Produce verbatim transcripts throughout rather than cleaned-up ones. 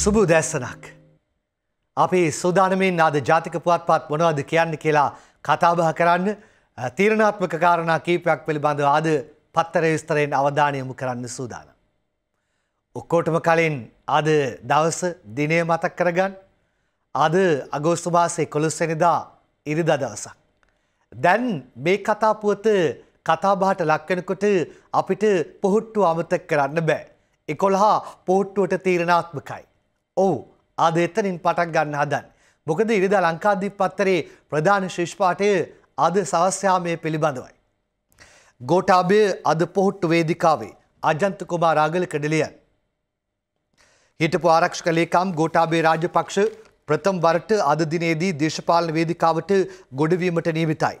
සුබ උදෑසනක්. අපේ සෝදානමෙන් අද ජාතික පුවත්පත් මොනවද කියන්නේ කියලා කතාබහ කරන්න තීරණාත්මක කාරණා කීපයක් පිළිබඳව අද පත්තර විස්තරයෙන් අවධානය යොමු කරන්න සූදානම්. ඔක්කොටම කලින් අද දවස දිනය මතක් කරගන්න. අද අගෝස්තු මාසයේ එකොළොස් වෙනිදා ඉරිදා දවසක්. දැන් මේ කතා පුවත කතාබහට ලක් වෙනකොට අපිට පොහොට්ටුව අමතක කරන්න බෑ. එකොළහ පොහොට්ටුවට තීරණාත්මකයි. ඔව් අද එතනින් පටන් ගන්න හදන්. මොකද ඉරිදා ලංකාද්වීප පත්තරේ ප්‍රධාන ශිෂ්‍ය පාඨය අද සවස් යාමයේ පිළිබඳවයි. ගෝඨාභය අද පොහොට්ටු වේදිකාවේ අජන්ත කුමාරාගල කඩලියන් හිටපු ආරක්ෂක ලේකම් ගෝඨාභය රාජපක්ෂ ප්‍රථම වරට අද දිනේදී දේශපාලන වේදිකාවට ගොඩවීමට නියමිතයි.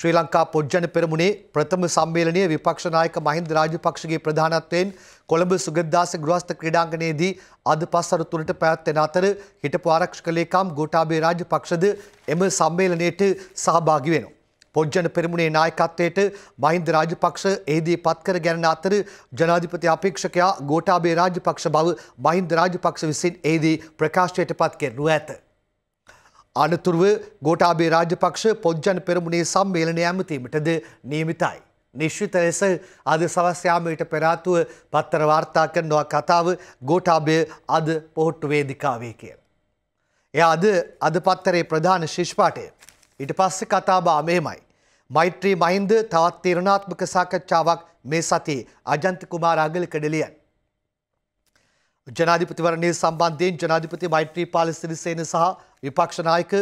ශ්‍රී ලංකා පොජ්ජන පෙරමුණේ ප්‍රථම සම්මේලනයේ විපක්ෂ නායක මහින්ද රාජපක්ෂගේ ප්‍රධානත්වයෙන් කොළඹ සුගතදාස ගෘහස්ත ක්‍රීඩාංගණයේදී අද පස්වරු තුනට පැවැත්වෙන අතර හිටපු ආරක්ෂක ලේකම් ගෝඨාභය රාජපක්ෂද එම සම්මේලනයට සහභාගී වෙනවා. පොජ්ජන පෙරමුණේ නායකත්වයට මහින්ද රාජපක්ෂ එහිදී පත්කර ගැනීම අතර ජනාධිපති අපේක්ෂකයා ගෝඨාභය රාජපක්ෂ බව මහින්ද රාජපක්ෂ විසින් එහිදී ප්‍රකාශයට පත් කරනු ඇත. අනතුරුව ගෝඨාභය රාජපක්ෂ පොජ්ජන පෙරමුණේ සම්මේලනය ඇමතීමටද නියමිතයි. නිශ්චිත ලෙස අද සවස් යාමයට පෙර ආතුව පත්තර වාර්තා කරනවා කතාව ගෝඨාභය අද පොහොට්ටු වේදිකාවේ කියලා. එයා අද අද පත්තරේ ප්‍රධාන ශිෂ්‍ය පාඨය. ඊට පස්සේ කතාබහ මෙහෙමයි. මෛත්‍රී මහින්ද තවත් තීරණාත්මක සාකච්ඡාවක් මේ සතියේ අජන්ත කුමාරාගල කඩලියන්. ජනාධිපතිවරණය සම්බන්ධයෙන් ජනාධිපති මෛත්‍රීපාල සිරිසේන සහ විපක්ෂ නායක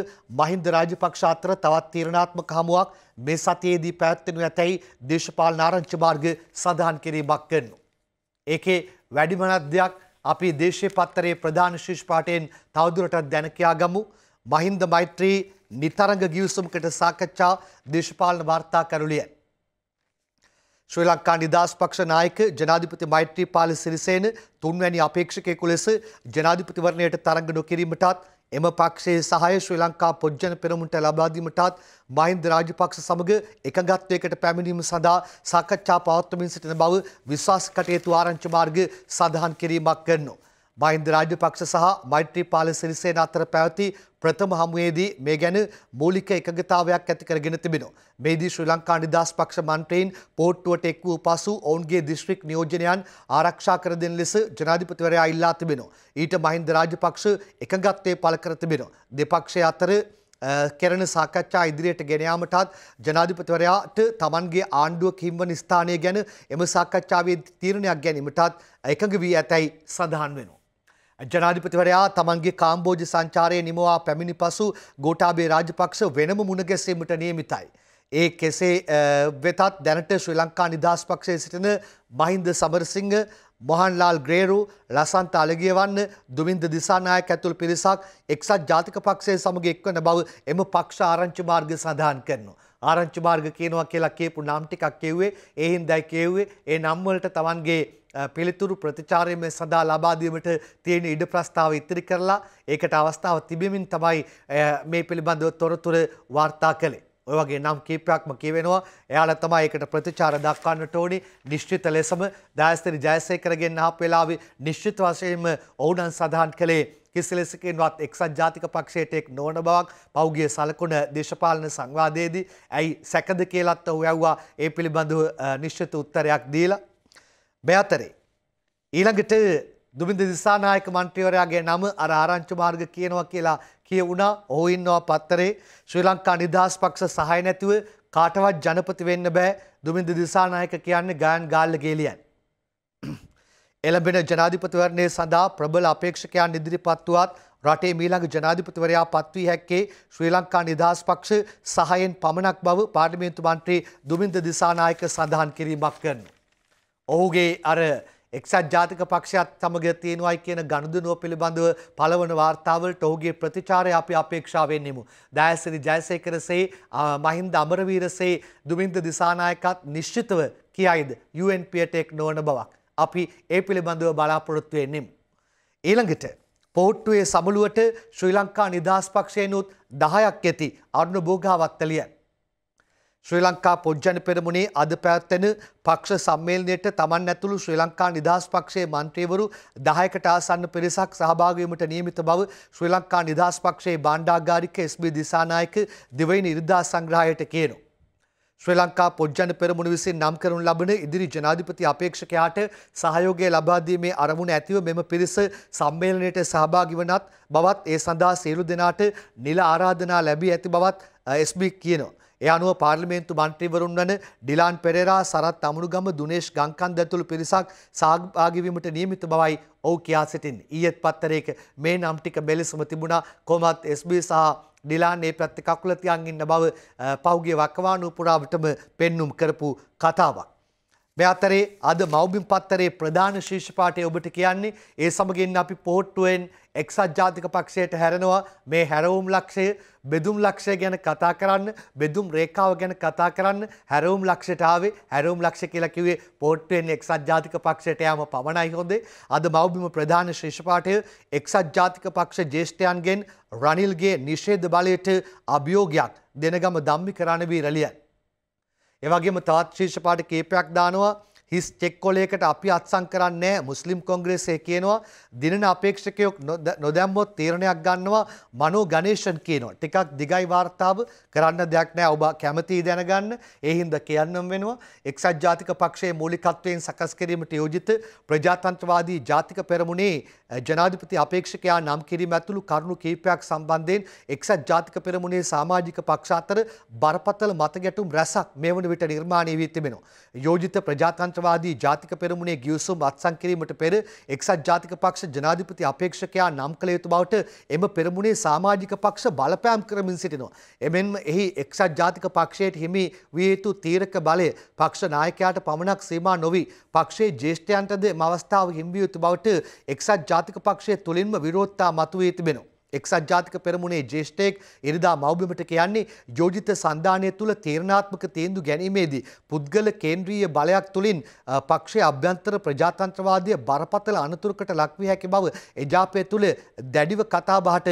මහින්ද රාජපක්ෂ අතර තවත් තීරණාත්මක හමුවක් මේ සතියේදී පැවැත්වෙනු ඇතැයි දේශපාලන ආරංචි මාර්ග සඳහන් කිරීමක් කරනවා. ඒකේ වැඩිමනත් දෙයක් අපි දේශීය පත්තරේ ප්‍රධාන ශිෂ්‍ය පාඨයෙන් තවදුරටත් දැන කියා ගමු. මහින්ද මෛත්‍රී නිතරංග ගිවිසුමකට සාකච්ඡා දේශපාලන වාර්තාකරුලිය. ශ්‍රී ලංකා නිදහස් පක්ෂ නායක ජනාධිපති මෛත්‍රීපාල සිරිසේන තුන්වැනි අපේක්ෂකයෙකු ලෙස ජනාධිපතිවරණයට තරඟ නොකිරීමටත් එම පක්ෂයේ සහාය ශ්‍රී ලංකා පොජ්ජන පෙරමුණට ලබා දීමටත් මහින්ද රාජපක්ෂ සමග එකඟත්වයකට පැමිණීම සඳහා සාකච්ඡා පවත්වමින් සිටින බව විශ්වාස කටයුතු ආරංචි මාර්ග සඳහන් කිරීමක් කරනවා. මහින්ද රාජපක්ෂ සහ මෛත්‍රීපාල සිරිසේන අතර පැවති ප්‍රථම හමුවේදී මේ ගැන මූලික එකඟතාවයක් ඇති කරගෙන තිබෙනවා. මේදී ශ්‍රී ලංකා නිදහස් පක්ෂ මන්ත්‍රීන් පොහොට්ටුවට එක් වූ පසු ඔවුන්ගේ දිස්ත්‍රික් නියෝජනයන් ආරක්ෂා කර දෙන ලෙස ජනාධිපතිවරයා ඉල්ලා තිබෙනවා. ඊට මහින්ද රාජපක්ෂ එකඟත්වයේ පළ කර තිබෙනවා. දෙපක්ෂය අතර කෙරෙන සාකච්ඡා ඉදිරියට ගෙන යාමටත් ජනාධිපතිවරයාට තමන්ගේ ආණ්ඩුව කිම්වන ස්ථානය ගැන එම සාකච්ඡාවේ තීරණයක් ගැනීමටත් එකඟ වී ඇතැයි සඳහන් වෙනවා. ජනාධිපතිවරයා තමන්ගේ කාම්බෝජ සංචාරයේ නිමවා පැමිණි පසු ගෝඨාභය රාජපක්ෂ වෙනම මුණගැසීමට නියමිතයි. ඒ කෙසේ වෙතත් දැනට ශ්‍රී ලංකා නිදහස් පක්ෂයේ සිටින මහින්ද සමරසිංහ, මොහන්ලාල් ග්‍රේරු, ලසන්ත අලගියවන්න, දුමින්ද දිසානායක ඇතුළු පිරිසක් එක්සත් ජාතික පක්ෂය සමග එක්වන බව එම පක්ෂ ආරංචි මාර්ග සඳහන් කරනවා. ආරංචි මාර්ග කියනවා කියලා කියපු නම් ටිකක් කියුවේ ඒ හින්දායි කියුවේ ඒ නම් වලට තමන්ගේ පිළිතුරු ප්‍රතිචාරයම සඳහා ලබා දීමට තියෙන ඉඩ ප්‍රස්තාව ඉතිරි කරලා ඒකට අවස්ථාව තිබෙමින් තමයි මේ පිළිබඳව තොරතුරු වාර්තා කළේ. ඔය වගේ නම් කීපයක්ම කියවෙනවා. එයාලා තමයි ඒකට ප්‍රතිචාර දක්වන්නට ඕනේ. නිශ්චිත ලෙසම දායස්තරි ජයසේකරගෙන් අහපු වෙලාවේ නිශ්චිත වශයෙන්ම ඔවුන් සඳහන් කළේ කිසිලෙසකින්වත් එක්සත් ජාතික පක්ෂයට එක් නොවන බවක් පෞගිය සලකුණ දේශපාලන සංවාදයේදී ඇයි සැකද කියලාත් ඔහු ඇහුවා. ඒ පිළිබඳව නිශ්චිත උත්තරයක් දීලා මේ අතරේ ඊළඟට දුමින්ද දිසානායක මන්ත්‍රීවරයාගේ නම අර ආරංචි මාර්ග කියනවා කියලා කියුණා. ඔහු ඉන්නවා පත්තරේ. ශ්‍රී ලංකා නිදහස් පක්ෂ සහාය නැතුව කාටවත් ජනපති වෙන්න බෑ. දුමින්ද දිසානායක කියන්නේ ගායන් ගාල්ල ගේලියන්. එළඹෙන ජනාධිපතිවරණය සඳහා ප්‍රබල අපේක්ෂකයන් ඉදිරිපත් වුවත් රටේ ඊළඟ ජනාධිපතිවරයා පත්වී හැක්කේ ශ්‍රී ලංකා නිදහස් පක්ෂ සහායෙන් පමණක් බව පාර්ලිමේන්තු මන්ත්‍රී දුමින්ද දිසානායක සඳහන් කිරීමක් කරනවා. ඔහුගේ අර එක්සත් ජාතික පක්ෂයත් සමග තියෙනවායි කියන ගනුදෙනුව පිළිබඳව පළවන වාර්තාවලට ඔහුගේ ප්‍රතිචාරය අපි අපේක්ෂා වෙන්නෙමු. දායසිරි ජයසේකරසේ, මහින්ද අමරවීරසේ, දුමින්ද දිසානායකත් නිශ්චිතව කියයිද යූ එන් පීට එක් නොවන බවක්. අපි ඒ පිළිබඳව බලාපොරොත්තු වෙන්නෙමු. ඊළඟට පොහොට්ටුවේ සමුළුවට ශ්‍රී ලංකා නිදහස් පක්ෂයෙන්ුත් දහයක් ඇති අරුණ බෝගාවත්තලියන්. ශ්‍රී ලංකා පොජ්ජන පෙරමුණේ අද පැවැත්වෙන පක්ෂ සම්මේලනයේට තමන් ඇතුළු ශ්‍රී ලංකා නිදහස් පක්ෂයේ මන්ත්‍රීවරු දහයකට ආසන්න පිරිසක් සහභාගී වීමට නියමිත බව ශ්‍රී ලංකා නිදහස් පක්ෂයේ භාණ්ඩාගාරික එස් බී දිසානායක දිවයින ඉරිදා සංග්‍රහයට කියනවා. ශ්‍රී ලංකා පොජ්ජන පෙරමුණ විසින් නම් කරනු ලබන ඉදිරි ජනාධිපති අපේක්ෂකයාට සහයෝගය ලබා දීමේ අරමුණ ඇතිව මෙම පිරිස සම්මේලනයට සහභාගී වනත් බවත් ඒ සඳහා සියලු දෙනාට නිල ආරාධනා ලැබී ඇති බවත් එස් බී කියනවා. ඒ අනුව පාර්ලිමේන්තු මන්ත්‍රීවරුන් වන ඩිලාන් පෙරේරා, සරත් අමුණුගම, දුනේෂ් ගංකන්ද ඇතුළු පිරිසක් සහභාගී වීමට නියමිත බවයි ඔව් කියා සිටින්නේ. ඊයේත් පත්තරයක මේ නම් ටික මෙලෙසම තිබුණා. කොහොමත් එස් බී සහ ඩිලාන් මේ පැත්ත කකුල තියන් ඉන්න බව පහුගිය වකවානුව පුරාවටම පෙන්눔 කරපු කතාවක්. මේ අතරේ අද මව්බිම් පත්තරේ ප්‍රධාන ශීර්ෂ පාඨය ඔබට කියන්නේ ඒ සමගින් අපි පොට්ටුවෙන් එක්සත් ජාතික පක්ෂයට හැරෙනවා. මේ හැරවුම් ලක්ෂය, බෙදුම් ලක්ෂය ගැන කතා කරන්න, බෙදුම් රේඛාව ගැන කතා කරන්න හැරවුම් ලක්ෂයට ආවේ. හැරවුම් ලක්ෂය කියලා කිව්වේ පොට්ටුවෙන් එක්සත් ජාතික පක්ෂයට යාම පමණයි. හොඳේ, අද මව්බිම ප්‍රධාන ශීර්ෂ පාඨය එක්සත් ජාතික පක්ෂ ජ්‍යෙෂ්ඨයන්ගෙන් රනිල්ගේ නිෂේධ බලයට අභියෝගයක්, දෙනගම ධම්මික රණවීර ලියන. ඒ වගේම තවත් ශීර්ෂ පාඨ කීපයක් දානවා. හිස් චෙක්කොලයකට අපි අත්සන් කරන්නේ. මුස්ලිම් කොංග්‍රසය කියනවා දිනන අපේක්ෂකයෝ නොදැම්මොත් තීරණයක් ගන්නවා. මනෝ ගණේෂන් කියනවා ටිකක් දිගයි වාර්තාව, කරන්න දෙයක් නැහැ, ඔබ කැමතියි දැනගන්න. ඒ හින්දා කියන්නම වෙනවා. එක්සත් ජාතික පක්ෂයේ මූලිකත්වයෙන් සකස් කිරීමට යෝජිත ප්‍රජාතන්ත්‍රවාදී ජාතික පෙරමුණේ ජනාධිපති අපේක්ෂකයා නම් කිරීම ඇතුළු කරුණු කීපයක් සම්බන්ධයෙන් එක්සත් ජාතික පෙරමුණේ සමාජික පක්ෂ අතර බරපතල මත ගැටුම් රැසක් මේ වන විට නිර්මාණය වී තිබෙනවා. යෝජිත ප්‍රජාතන්ත්‍ර වාදී ජාතික පෙරමුණේ ගිවිසුම් අත්සන් කිරීමට පෙර එක්සත් ජාතික පක්ෂ ජනාධිපති අපේක්ෂකයා නම් කළ යුතු බවට එම පෙරමුණේ සමාජික පක්ෂ බලපෑම් කරමින් සිටිනවා. එමෙන්ම එහි එක්සත් ජාතික පක්ෂයට හිමි විය යුතු තීරක බලය පක්ෂ නායකයාට පමණක් සීමා නොවි පක්ෂයේ ජ්‍යෙෂ්ඨයන්ටද එම අවස්ථාව හිමිවිය යුතු බවට එක්සත් ජාතික පක්ෂය තුළින්ම විරෝධතා මතුවී තිබෙනවා. එක්සත් ජාතික පෙරමුණේ ජ්‍යෙෂ්ඨයෙක් ඉරිදා මව්බිමට කියන්නේ යෝජිත සන්ධානය තුළ තීරණාත්මක තීන්දුව ගැනීමේදී පුද්ගල කේන්ද්‍රීය බලයක් තුළින් පක්ෂයේ අභ්‍යන්තර ප්‍රජාතන්ත්‍රවාදය බරපතල අනතුරකට ලක්වී හැකි බව එජාපය තුළ දැඩිව කතාබහට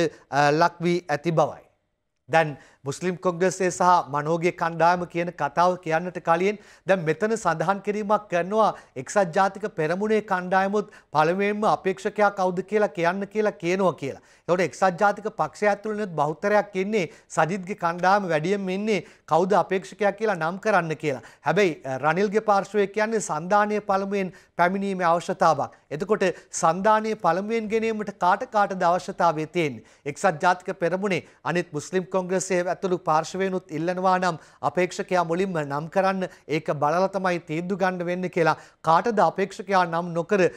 ලක්වී ඇති බවයි. දැන් මුස්ලිම් කොංග්‍රසය සහ මනෝගේ කණ්ඩායම කියන කතාව කියන්නට කලින් දැන් මෙතන සඳහන් කිරීමක් කරනවා. එක්සත් ජාතික පෙරමුණේ කණ්ඩායමුත් පළමුවෙන්ම අපේක්ෂකයා කවුද කියලා කියන්න කියලා කියනවා කියලා. ඒකට එක්සත් ජාතික පක්ෂය ඇතුළේනොත් බහුතරයක් ඉන්නේ සජිත්ගේ කණ්ඩායම වැඩියෙන් ඉන්නේ කවුද අපේක්ෂකයා කියලා නම් කරන්න කියලා. හැබැයි රනිල්ගේ පාර්ශ්වයේ කියන්නේ සන්ධානයේ පළමුවෙන් පැමිණීමේ අවශ්‍යතාවක්. එතකොට සන්ධානයේ පළමුවෙන් ගෙනීමට කාට කාටද අවශ්‍යතාවය තියෙන්නේ? එක්සත් ජාතික පෙරමුණේ අනිත් මුස්ලිම් කොංග්‍රසයේ ඇතුළු පාර්ශවයනුත් ඉල්ලනවා නම් අපේක්ෂකයා මුලින්ම නම් කරන්න, ඒක බලලා තමයි තීන්දුව ගන්න වෙන්නේ කියලා. කාටද අපේක්ෂකයා නම් නොකර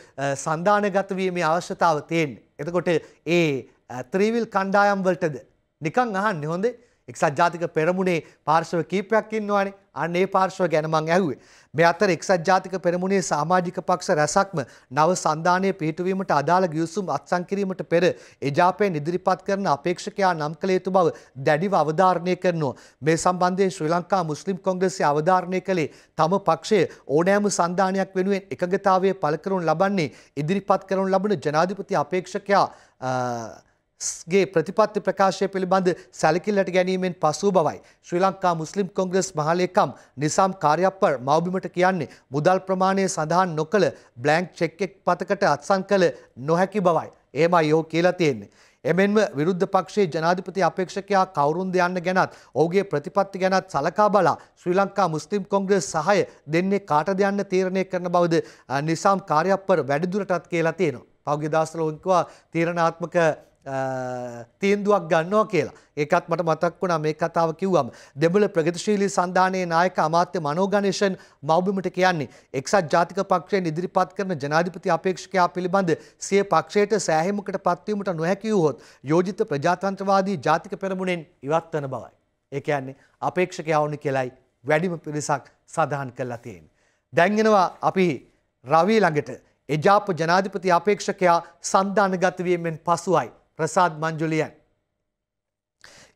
සන්ධානගත වීමේ අවශ්‍යතාව තියෙන්නේ? එතකොට ඒ ත්‍රිවිල් කණ්ඩායම් වලටද නිකන් අහන්නේ. හොඳේ, එක්සත් ජාතික පෙරමුණේ පාර්ශව කීපයක් ඉන්නවානේ. අන්න ඒ පාර්ශව ගැන මං ඇහුවේ. මේ අතර එක්සත් ජාතික පෙරමුණේ සමාජික පක්ෂ රැසක්ම නව සන්ධානයේ පිහිටුවීමට අදාළ ගිවිසුම් අත්සන් කිරීමට පෙර එජාපයෙන් ඉදිරිපත් කරන අපේක්ෂකයා නම් කළ යුතු බව දැඩිව අවධාරණය කරනවා. මේ සම්බන්ධයෙන් ශ්‍රී ලංකා මුස්ලිම් කොංග්‍රසය අවධාරණය කළේ තම පක්ෂයේ ඕනෑම සන්ධානයක් වෙනුවෙන් එකඟතාවයේ පළ කරනු ලබන්නේ ඉදිරිපත් කරනු ලබන ජනාධිපති අපේක්ෂකයා ගේ ප්‍රතිපත්ති ප්‍රකාශය පිළිබඳ සැලකිල්ලට ගැනීමෙන් පසු බවයි. ශ්‍රී ලංකා මුස්ලිම් කොංග්‍රස් මහලේකම් නිසාම් කාර්යප්පර් මව්බිමට කියන්නේ මුදල් ප්‍රමාණය සඳහන් නොකළ බ්ලැන්ක් චෙක් එක් පතකට අත්සන් කළ නොහැකි බවයි. එහෙමයි ඔහු කියලා තියෙන්නේ. එමෙන්ම විරුද්ධ පක්ෂයේ ජනාධිපති අපේක්ෂකයා කවුරුන්ද යන්න ගැනත් ඔහුගේ ප්‍රතිපත්ති ගැනත් සලකා බලා ශ්‍රී ලංකා මුස්ලිම් කොංග්‍රස් සහය දෙන්නේ කාටද යන්න තීරණය කරන බවද නිසාම් කාර්යප්පර් වැඩිදුරටත් කියලා තියෙනවා. පහුගිය දවස්වල ඔවුන් කිව්වා තීරණාත්මක තීන්දුවක් ගන්නවා කියලා. ඒකත් මට මතක් වුණා මේ කතාව කිව්වම. දෙබල ප්‍රගතිශීලී සන්ධානයේ නායක අමාත්‍ය මනෝ ගණේෂන් මව්බිමට කියන්නේ එක්සත් ජාතික පක්ෂයෙන් ඉදිරිපත් කරන ජනාධිපති අපේක්ෂකයා පිළිබඳ සිය පක්ෂයට සෑහීමකට පත්වීමට නොහැකි වුවහොත් යෝජිත ප්‍රජාතන්ත්‍රවාදී ජාතික පෙරමුණෙන් ඉවත් වන බවයි. ඒ කියන්නේ අපේක්ෂකයා වුණ කියලයි වැඩිම පිරිසක් සඳහන් කරලා තියෙන්නේ. දැන් එනවා අපි රවි ළඟට. එජාප ජනාධිපති අපේක්ෂකයා සන්ධානගත වීමෙන් පසුයි. ප්‍රසාද් මංජුලියන්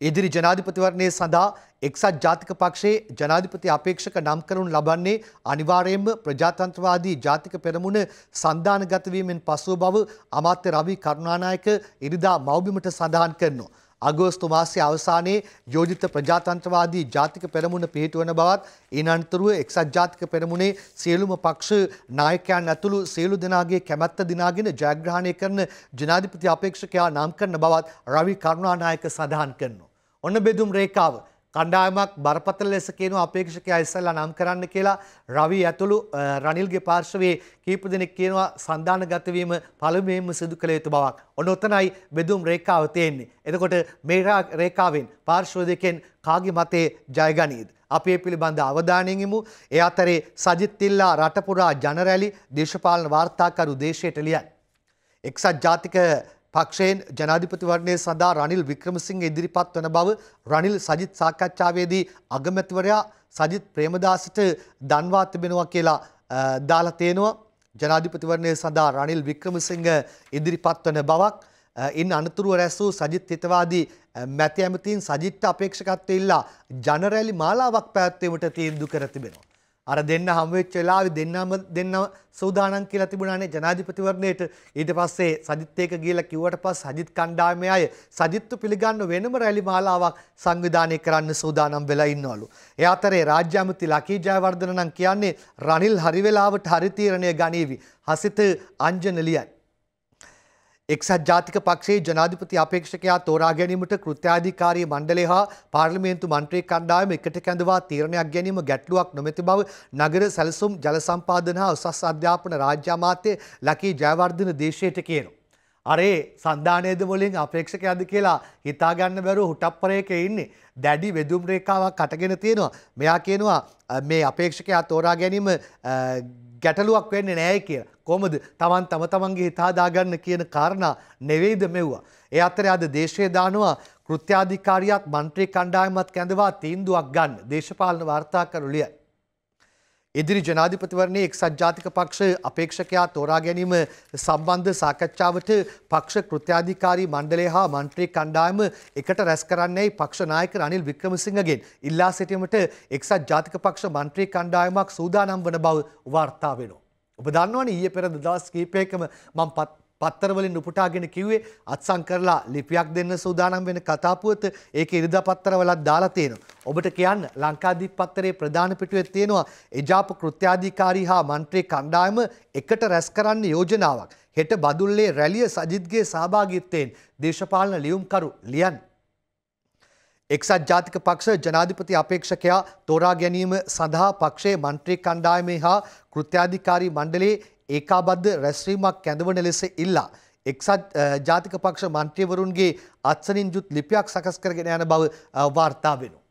ඉදිරි ජනාධිපතිවරණය සඳහා එක්සත් ජාතික පක්ෂයේ ජනාධිපති අපේක්ෂක නම් කරනු ලබන්නේ අනිවාර්යයෙන්ම ප්‍රජාතන්ත්‍රවාදී ජාතික පෙරමුණ සන්ධානගත වීමෙන් පසුව බව අමාත්‍ය රවි කරුණානායක ඉරිදා මව්බිමට සඳහන් කරනවා. අගෝස්තු මාසයේ අවසානයේ යෝජිත ප්‍රජාතන්ත්‍රවාදී ජාතික පෙරමුණ පිහිටවන බවත් ඊන අනතුරුව එක්සත් ජාතික පෙරමුණේ සියලුම පක්ෂ නායකයන් ඇතුළු සියලු දෙනාගේ කැමැත්ත දිනාගෙන ජයග්‍රහණය කරන ජනාධිපති අපේක්ෂකයා නම් කරන බවත් රවි කරුණානායක සඳහන් කරනවා. ඔන්න බෙදුම් රේඛාව කණ්ඩායමක් බරපතල ලෙස කියනවා අපේක්ෂකයා ඉස්සල්ලා නම් කරන්න කියලා. රවි ඇතුළු රනිල්ගේ පාර්ශවයේ කීප දෙනෙක් කියනවා සන්දානගත වීම පළමුවෙන්ම සිදු කළ යුතු බවක්. ඔන්න ඔතනයි බෙදුම් රේඛාව තියෙන්නේ. එතකොට මේ රේඛාවෙන් පාර්ශව දෙකෙන් කාගේ මතේ ජය ගනීද? අපි මේ පිළිබඳ අවධානයෙන් යමු. ඒ අතරේ සජිත් තිල්ලා රටපුරා ජන රැලි දේශපාලන වාර්තාකරු දේශයට ලියයි. එක්සත් ජාතික පක්ෂයෙන් ජනාධිපතිවරණය සඳහා රනිල් වික්‍රමසිංහ ඉදිරිපත් වන බව රනිල් සජිත් සාකච්ඡාවේදී අගමැතිවරයා සජිත් ප්‍රේමදාසට දන්වා තිබෙනවා කියලා දාලා තේනවා. ජනාධිපතිවරණය සඳහා රනිල් වික්‍රමසිංහ ඉදිරිපත් වන බවක් ඉන් අනතුරුව රැස් වූ සජිත් හිතවාදී මැති ඇමතීන් සජිත්ට අපේක්ෂකත්වය ඉල්ලා ජන රැලි මාලාවක් පැවැත්වීමට තීන්දුව කර තිබෙනවා. අර දෙන්න හම් වෙච්ච වෙලාවේ දෙන්නම දෙන්නම සූදානම් කියලා තිබුණානේ ජනාධිපතිවරණයට. ඊට පස්සේ සජිත් එක ගිහලා කිව්වට පස්සේ සජිත් කණ්ඩායමේ අය සජිත්තු පිළිගන්න වෙනම රැලි මාලාවක් සංවිධානය කරන්න සූදානම් වෙලා ඉන්නවලු. ඒ අතරේ රාජ්‍ය අමාත්‍ය ලකී ජයවර්ධන නම් කියන්නේ රනිල් හරි වෙලාවට හරි තීරණය ගනීවි. හසිත අංජනලියයි. එක්සත් ජාතික පක්ෂයේ ජනාධිපති අපේක්ෂකයා තෝරා ගැනීමට කෘත්‍යාධිකාරී මණ්ඩලය හා පාර්ලිමේන්තු මන්ත්‍රී කණ්ඩායම එකට කැඳවා තීරණයක් ගැනීම ගැටලුවක් නොමැති බව නගර සැලසුම් ජල සම්පාදන හා උසස් අධ්‍යාපන රාජ්‍ය අමාත්‍ය ලකී ජයවර්ධන දේශයට කියනවා. අරේ සන්දානයේද මුලින් අපේක්ෂකයාද කියලා හිතා ගන්න බැරුව හුටප්පරයකේ ඉන්නේ. දැඩි වෙදුම් රේඛාවක් අටගෙන තියෙනවා. මෙයා කියනවා මේ අපේක්ෂකයා තෝරා ගැනීම ගැටලුවක් වෙන්නේ නැහැ කියලා. කොහොමද තමන් තම තමන්ගේ හිත හදා ගන්න කියන කාරණා නෙවෙයිද මෙව්වා. ඒ අතරේ අද දේශයේ දානවා කෘත්‍යාධිකාරියත් മന്ത്രി කණ්ඩායමත් කැඳවා තීන්දුවක් ගන්න. දේශපාලන වාර්තාකරු ලියයි. ඉදිරි ජනාධිපතිවරණයේ එක්සත් ජාතික පක්ෂ අපේක්ෂකයා තෝරා ගැනීම සම්බන්ධ සාකච්ඡාවට පක්ෂ කෘත්‍යාධිකාරී මණ්ඩලය හා മന്ത്രി කණ්ඩායම එකට රැස් කරන්නයි පක්ෂ නායක රනිල් වික්‍රමසිංහගෙන් ඉල්ලා සිටීමට එක්සත් ජාතික පක්ෂ മന്ത്രി කණ්ඩායමක් සූදානම් වන බව වාර්තා වෙනවා. ඔබ දන්නවනේ ඊයේ පෙරද දවස් කිහිපයකම මම පත්තරවලින් උපුටාගෙන කිව්වේ අත්සන් කරලා ලිපියක් දෙන්න සූදානම් වෙන කතා පුවත ඒක ඉරිදා පත්තරවලත් දාලා තියෙනවා. ඔබට කියන්න ලංකාදීප පත්තරේ ප්‍රධාන පිටුවේ තියෙනවා එජාප කෘත්‍යාධිකාරී හා മന്ത്രി කණ්ඩායම එකට රැස් කරන්න යෝජනාවක්. හෙට බදුල්ලේ රැළිය සජිත්ගේ සහභාගීත්වයෙන් දේශපාලන ලියුම්කරු ලියන්න. එක්සත් ජාතික පක්ෂ ජනාධිපති අපේක්ෂකයා තෝරා ගැනීම සඳහා පක්ෂයේ മന്ത്രി කණ්ඩායමේ හා කෘත්‍යාධිකාරී මණ්ඩලයේ ඒකාබද්ධ රැස්වීමක් කැඳවන ලෙස ඉල්ලා එක්සත් ජාතික පක්ෂ මන්ත්‍රීවරුන්ගේ අත්සනින් යුත් ලිපියක් සකස් කරගෙන යන බව වාර්තා වෙනවා.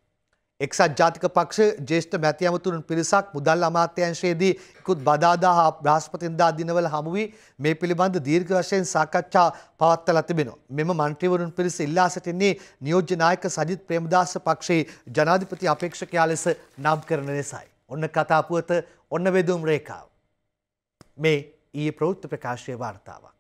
එක්සත් ජාතික පක්ෂ ජ්‍යෙෂ්ඨ මැති ඇමතුරුන් පිරිසක් මුදල් අමාත්‍යාංශයේදී ඉක්ුත් බදාදා හා බ්‍රහස්පතින්දා දිනවල හමු වී මේ පිළිබඳ දීර්ඝ වශයෙන් සාකච්ඡා පවත්වලා තිබෙනවා. මෙම මන්ත්‍රීවරුන් පිරිස ඉල්ලා සිටින්නේ නියෝජ්‍ය නායක සජිත් ප්‍රේමදාස පක්ෂයේ ජනාධිපති අපේක්ෂකයා ලෙස නම් කරන නිසායි. ඔන්න කතා පුවත, ඔන්න වෙදුම් රේඛාව. මේ ඊ ප්‍රවෘත්ති ප්‍රකාශයේ වාර්තාවක්.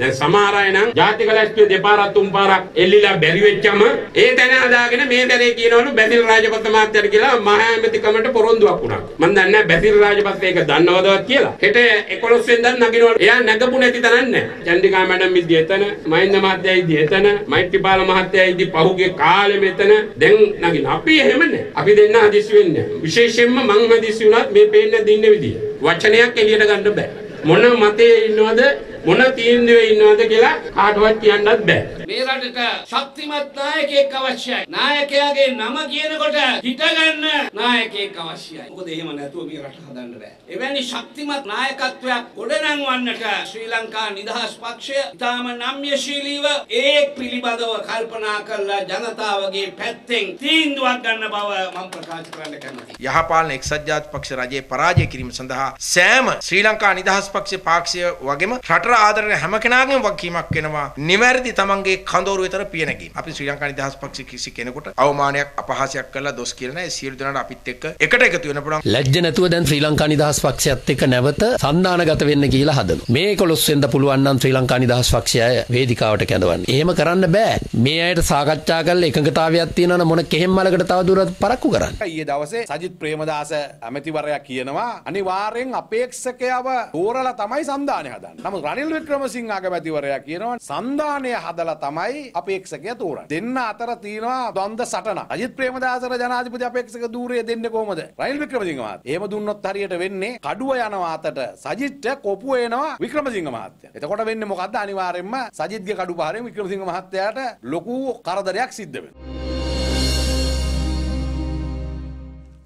දැන් සමහර අය නම් ජාතික ලැස්තිය දෙපාරක් තුන් පාරක් එල්ලිලා බැරි වෙච්චම ඒ තැන හදාගෙන මේ තැනේ කියනවලු බැසිල් රාජපක්ෂ මහත්තයාට කියලා මහා ඇමතිකමට පොරොන්දුවක් වුණා. මම දන්නේ නැහැ බැසිල් රාජපක්ෂ ඒක දන්නවදවත් කියලා. හෙට එකොළොස් වෙනිදාන් නගිනවලු. එයා නැගපු නැති තැනක් නැහැ. චන්දිකා මැඩම් ඉදි එතන, මහින්ද මහත්තයා ඉදි එතන, මෛත්‍රීපාල මහත්තයා ඉදි පහුගේ කාලෙ මෙතන දැන් නගින. අපි එහෙම නැහැ. අපි දෙන්න හදිස්සි වෙන්නේ නැහැ. විශේෂයෙන්ම මං හදිස්සි වුණත් මේ පේන්න දින්න විදිය. වචනයක් එළියට ගන්න බෑ. මොන මතයේ ඉන්නවද මොන තීන්දුවේ ඉන්නවද කියලා කාටවත් කියන්නත් බෑ. මේ රටට ශක්තිමත් නායකයෙක් අවශ්‍යයි. නායකයාගේ නම කියනකොට හිටගන්න නායකයෙක් අවශ්‍යයි. මොකද එහෙම නැතුව මේ රට හදන්න බෑ. එවැනි ශක්තිමත් නායකත්වයක් ගොඩනංවන්නට ශ්‍රී ලංකා නිදහස් පක්ෂය ඉතාම නම්‍යශීලීව ඒ පිළිබඳව කල්පනා කරලා ජනතාවගේ පැත්තෙන් තීන්දුවක් ගන්න බව මම ප්‍රකාශ කරන්න කැමතියි. යහපාලන එක්සත් ජාතික පක්ෂ රජයේ පරාජය කිරීම සඳහා සෑම ශ්‍රී ලංකා නිදහස් පක්ෂයේ පාක්ෂිය වගේම රට ආදරණ හැම කෙනාගේම වගකීමක් වෙනවා නිවැරදි තමන්ගේ කඳවුරු විතර පිය නැගීම. අපි ශ්‍රී ලංකා නිදහස් පක්ෂයේ කිසි කෙනෙකුට අවමානයක් අපහාසයක් කරලා දොස් කියලා නැහැ. සියලු දෙනාට අපිත් එක්ක එකට එකතු වෙන්න පුළුවන්. ලැජ්ජ නැතුව දැන් ශ්‍රී ලංකා නිදහස් පක්ෂයත් එක්ක නැවත සම්දානගත වෙන්න කියලා හදනවා. මේ එකොළොස් වෙනිදා පුළුවන් නම් ශ්‍රී ලංකා නිදහස් පක්ෂය වේදිකාවට කැඳවන්න. එහෙම කරන්න බෑ. මේ අයට සාකච්ඡා කරලා එකඟතාවයක් තියෙනවා නම් මොන කෙහෙම්මලකට තව දුරටත් පරක්කු කරන්න. ඊයේ දවසේ සජිත් ප්‍රේමදාස ඇමතිවරයා කියනවා අනිවාර්යෙන් අපේක්ෂකයව තෝරලා තමයි සම්දානය හදන්නේ. නමුත් රනිල් වික්‍රමසිංහ අගමැතිවරයා කියනවා සන්ධානය හදලා තමයි අපේක්ෂකයා තෝරන්නේ. දෙන්න අතර තියෙනවා ද්වන්ද සටන. අජිත් ප්‍රේමදාසර ජනාධිපති අපේක්ෂක ධූරය දෙන්නේ කොහොමද? රනිල් වික්‍රමසිංහ මහත්තයා. එහෙම දුන්නොත් හරියට වෙන්නේ කඩුව යනවා අතට සජිත් කොපුව එනවා වික්‍රමසිංහ මහත්තයා. එතකොට වෙන්නේ මොකද්ද? අනිවාර්යයෙන්ම සජිත්ගේ කඩුපාරෙන් වික්‍රමසිංහ මහත්තයාට ලොකු කරදරයක් සිද්ධ වෙනවා.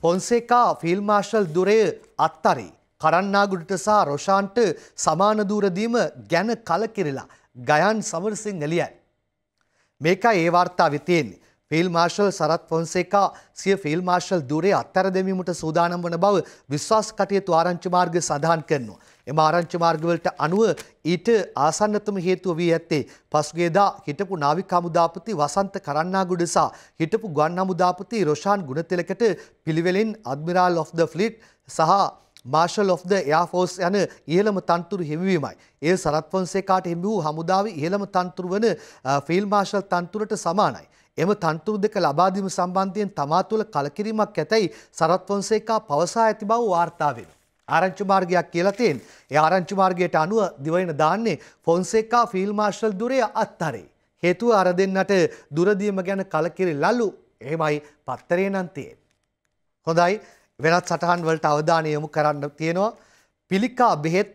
පොන්සේකා ෆීල්ඩ් මාර්ෂල් දුරේ අත්තරි කරන්නාගුඩට සහ රොෂාන්ට සමාන දූරදීම ගැන කලකිරිලා ගයන් සමරසිංහ එලියයි. මේකයි ඒ වාර්තා විතියෙන්නේ. ෆීල්ඩ් මාර්ෂල් සරත් පොන්සේකා සිය ෆීල්ඩ් මාර්ෂල් දුරේ අත්තර දෙමීමට සූදානම් වන බව විශ්වාස කටයුතු ආරංචි මාර්ගය සඳහන් කරනවා. එම ආරංචි මාර්ගවලට අනුව ඊට ආසන්නතම හේතුව වී ඇත්තේ පසුගියදා හිටපු නාවික හමුදාපති වසන්ත කරන්නාගුඩ සහ හිටපු ගුවන් හමුදාපති රොෂාන් ගුණතිලකට පිළිවෙලින් අඩ්මිරාල් ඔෆ් ද ෆ්ලීට් සහ මාර්ෂල් ඔෆ් ද එයාෆෝස් යන ඉහළම තන්තුරු හිමිවීමයි. ඒ සරත් පොන්සේකාට හිමි වූ හමුදාවේ ඉහළම තන්තුරු වන ෆීල්ඩ් මාර්ෂල් තන්තුරට සමානයි. එම තන්තුරු දෙක ලබා දීම සම්බන්ධයෙන් තමා තුළ කලකිරීමක් ඇතැයි සරත් පොන්සේකා පවසා ඇති බව වාර්තා වෙනවා. ආරංචි මාර්ගයක් කියලා තියෙන. ඒ ආරංචි මාර්ගයට අනුව දිවයින දාන්නේ පොන්සේකා ෆීල්ඩ් මාර්ෂල් දුරේ අත්තරේ. හේතුව අර දෙන්නට දුරදීම ගැන කලකිරිලලු. එහෙමයි පත්තරේ නම් තියෙන්නේ. හොඳයි. වෙනත් සටහන් වලට අවධානය යොමු කරන්න තියෙනවා. පිළිකා බෙහෙත්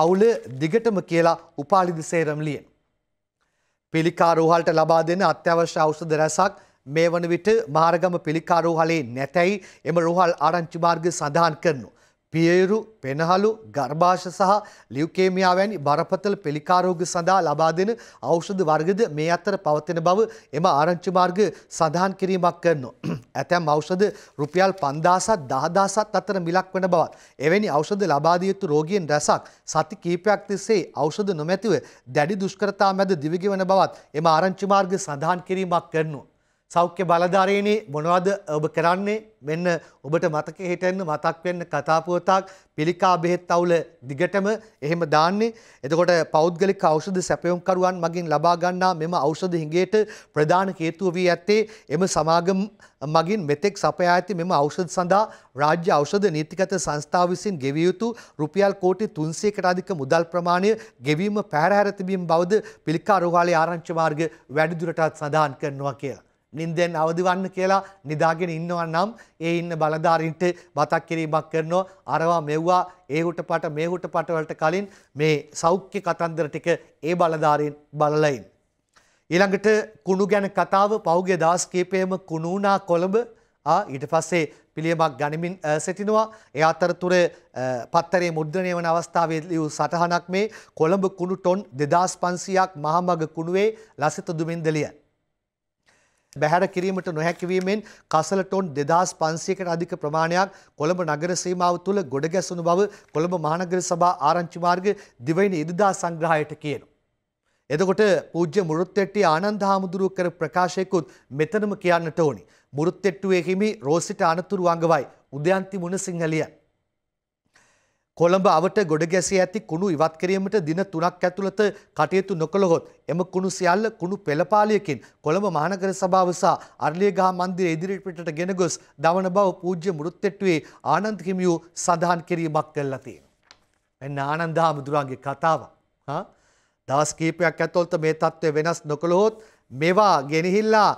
අවුල දිගටම කියලා උපාලිදි සේරම ලියන. පිළිකා රෝහලට ලබා දෙන අත්‍යවශ්‍ය ඖෂධ රැසක් මේ වන විට මහරගම පිළිකා රෝහලේ නැතයි එම රෝහල් ආරංචි මාර්ගය සඳහන් කරනවා. පියයුරු, පෙනහළු, ගර්භාෂ සහ ලියුකේමියා වැනි බරපතල පිළිකා රෝග සඳහා ලබා දෙන ඖෂධ වර්ගද මේ අතර පවතින බව එම ආරංචි මාර්ගය සඳහන් කිරීමක් කරනවා. ඇතැම් ඖෂධ රුපියල් පන්දාසත් දහදාසත් අතර මිලක් වන බවත්, එවැනි ඖෂධ ලබා දිය යුතු රෝගීන් රැසක් සති කීපයක් තිස්සේ ඖෂධ නොමැතිව දැඩි දුෂ්කරතා මැද දිවිගෙවන බවත් එම ආරංචි මාර්ගය සඳහන් කිරීමක් කරනවා. සෞඛ්‍ය බලධාරීනි මොනවද ඔබ කරන්නේ? මෙන්න ඔබට මතක හිටින්න මතක් වෙන්න කතා පුවතක් පිළිකා බෙහෙත් අවුල දිගටම එහෙම දාන්නේ. එතකොට පෞද්ගලික ඖෂධ සැපයුම්කරුවන් මගින් ලබා ගන්නා මෙම ඖෂධ හිඟයට ප්‍රධාන හේතුව වී ඇත්තේ එම සමාගම් මගින් මෙතෙක් සපයා ඇති මෙම ඖෂධ සඳහා රාජ්‍ය ඖෂධ නීතිගත සංස්ථාව විසින් ගෙවිය යුතු රුපියල් කෝටි තුන්සීයකට අධික මුදල් ප්‍රමාණය ගෙවීම පැහැර තිබීම බවද පිළිකා රෝහලේ ආරංචි මාර්ගය වැඩිදුරටත් සඳහන් කරනවා කියලා. නින්දෙන් අවදිවන්න කියලා නිදාගෙන ඉන්නවා නම් ඒ ඉන්න බලධාරීන්ට මතක් කිරීමක් කරනවා. අරවා මෙව්වා ඒ හුටපට මේ හුටපට වලට කලින් මේ සෞඛ්‍ය කතන්දර ටික ඒ බලධාරීන් බලලා ඉන්න. ඊළඟට කුණු ගැන කතාව පහුගිය දවස් කීපෙම කුණු වුණා කොළඹ. ආ ඊට පස්සේ පිළියමක් ගනිමින් සිටිනවා. ඒ අතරතුර පත්තරේ මුද්‍රණය වන අවස්ථාවේ ලියු සටහනක් මේ කොළඹ කුණු ටොන් දෙදාස් පන්සීයක් මහමග කුණුවේ ලසිත දුමින්දලියයි. බැහැර කිරීමට නොහැකිවීමෙන් කසල ටොන් දෙදාස් පන්සීයකට අධික ප්‍රමාණයක් කොළඹ නගර සීමාව තුළ ගොඩ ගැසුණු බව කොළඹ මහනගර සභා ආරංචි මාර්ගය දිවයින ඉදිරිදා සංග්‍රහයට කියනවා. එතකොට පූජ්‍ය මුරුත්තෙට්ටිය ආනන්ද හාමුදුරුවෝ කර ප්‍රකාශයකුත් මෙතනම කියන්නට ඕනි. මුරුත්තෙට්ටුවේ හිමි රෝසිට අනතුරු අඟවයි උදයන්ති මුණසිංහ ලියයි. කොළඹ අවට ගොඩ ගැසී ඇති කුණු ඉවත් කිරීමට දින තුනක් ඇතුළත කටයුතු නොකළහොත් එම කුණු සියල්ල කුණු පෙළපාලියකින් කොළඹ මහනගර සභාව සහ අරලියගහ මන්දිරය ඉදිරිපිටට ගෙන ගොස් දවන බව පූජ්‍ය මුරුත්තෙට්ටුවේ ආනන්ද හිමියෝ සඳහන් කිරීමක් කළා තියෙනවා. එන්න ආනන්ද හාමුදුරුවන්ගේ කතාව. හා දවස් කීපයක් ඇතුළත මේ තත්ත්වය වෙනස් නොකළහොත් මේවා ගෙනහිල්ලා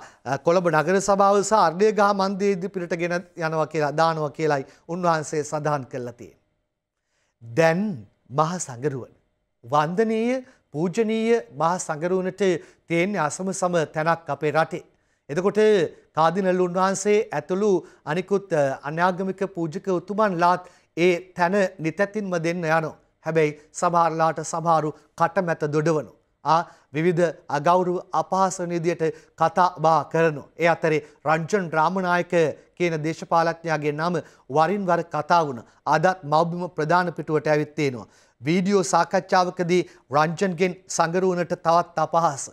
කොළඹ නගර සභාව සහ අරලියගහ මන්දිරය ඉදිරිපිටට ගෙන යනවා කියලා දානවා කියලායි උන්වහන්සේ සඳහන් කළා තියෙනවා. දැන් මහා සංගරුවන වන්දනීය පූජනීය මහා සංගරුවනට තියෙන අසමසම තැනක් අපේ රටේ. එතකොට කාදිනල් උන්වහන්සේ ඇතුළු අනිකුත් අනාගමික පූජක උතුමන්ලාත් ඒ තැන නිතැතින්ම දෙන්න යනවා. හැබැයි සමහරලාට සමහරු කටමැත දොඩවනවා. ආ විවිධ අගෞරව අපහාසන විදියට කතා බහ කරනවා. ඒ අතරේ රංජන් රාමනායක කියන දේශපාලඥයාගේ නම වරින් වර කතා වුණා. අදත් මව්බිම ප්‍රධාන පිටුවට ඇවිත් තියෙනවා. වීඩියෝ සාකච්ඡාවකදී රංජන්ගෙන් සංගරුවනට තවත් අපහාස.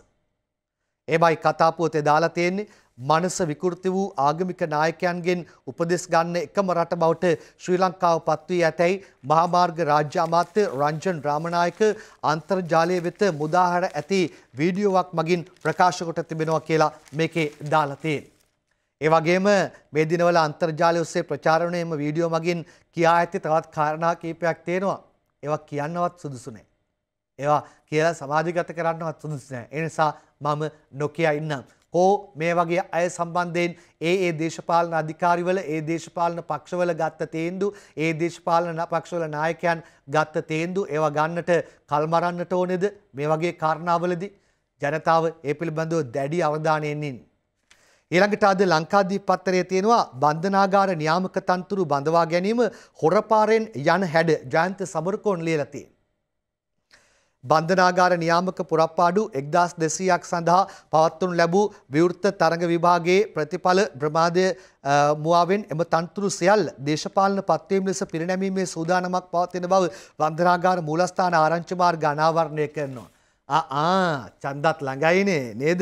එමයි කතා පුවතේ දාලා තියෙන්නේ. මනස විකෘති වූ ආගමික නායකයන්ගෙන් උපදෙස් ගන්න එකම රට බවට ශ්‍රී ලංකාව පත් වී ඇතැයි මහා මාර්ග රාජ්‍ය අමාත්‍ය රංජන් රාමනායක අන්තර්ජාලය වෙත මුදාහර ඇති වීඩියෝවක් මගින් ප්‍රකාශ කොට තිබෙනවා කියලා මේකේ දාලා තියෙනවා. ඒ වගේම මේ දිනවල අන්තර්ජාලය ඔස්සේ ප්‍රචාරණය එම වීඩියෝ මගින් කියා ඇති තවත් කාරණා කීපයක් තියෙනවා. ඒවා කියන්නවත් සුදුසු නැහැ. ඒවා කියලා සමාජගත කරන්නවත් සුදුසු නැහැ. ඒ නිසා මම නොකිය ඉන්නම්. හෝ මේ වගේ අය සම්බන්ධයෙන් ඒ ඒ දේශපාලන අධිකාරිවල ඒ දේශපාලන පක්ෂවල ගත්ත තීන්දු ඒ දේශපාලන පක්ෂවල නායකයන් ගත්ත තීන්දු ඒවා ගන්නට කල්මරන්නට ඕනේද? මේ වගේ කාරණාවලදී ජනතාව ඒ පිළිබඳව දැඩි අවධානයෙන් ඉන්න. ඊළඟට අද ලංකාදීප පත්තරයේ තියෙනවා බන්ධනාගාර නියාමක තන්තුරු බඳවා ගැනීම හොරපාරෙන් යන හැඩ ජයන්ත සමරකෝන් ලියලා තියෙනවා. බන්ධනාගාර නියාමක පුරප්පාඩු එක්දාස් දෙසීයක් සඳහා පවත්වනු ලැබූ විවෘත තරඟ විභාගයේ ප්‍රතිඵල ප්‍රමාදය මුවාවෙන් එම තන්තුරු සියල්ල දේශපාලන පත්වීම් ලෙස පිරිනැමීමේ සූදානමක් පවත්වන බව බන්ධනාගාර මූලස්ථාන ආරංචි මාර්ග අනාවරණය කරනවා. ආ චන්දත් ළඟයිනේ නේද?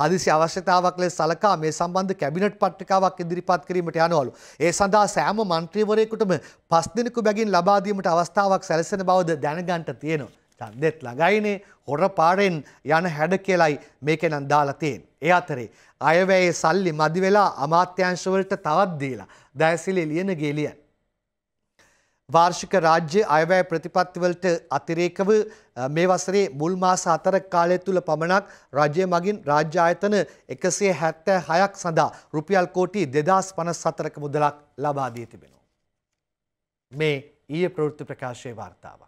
හදිසි අවශ්‍යතාවක් ලෙස සලකා මේ සම්බන්ධ කැබිනට් පත්‍රිකාවක් ඉදිරිපත් කිරීමට යනවලු. ඒ සඳහා සෑම මන්ත්‍රීවරයෙකුටම පස් දිනක බැගින් ලබා දීමට අවස්ථාවක් සැලසෙන බවද දැනගන්නට තියෙනවා. චන්දෙත් ළඟයිනේ හොර පාරෙන් යන හැඩ කියලයි මේකෙනම් දාලා තියෙන්නේ. ඒ අතරේ අයවැයේ සල්ලි මදි වෙලා අමාත්‍යාංශ වලට තවත් දීලා දයසිලි ලියන ගෙලියන්. වාර්ෂික රාජ්‍ය අයවැය ප්‍රතිපත්ති වලට අතිරේකව මේ වසරේ මුල් මාස හතර කාලය තුල පමණක් රජය මගින් රාජ්‍ය ආයතන එකසිය හැත්තෑ හයක් සඳහා රුපියල් කෝටි දෙදාස් පනස් හතරක මුදලක් ලබා දී තිබෙනවා. මේ ඊයේ ප්‍රවෘත්ති ප්‍රකාශයේ වාර්තාවක්.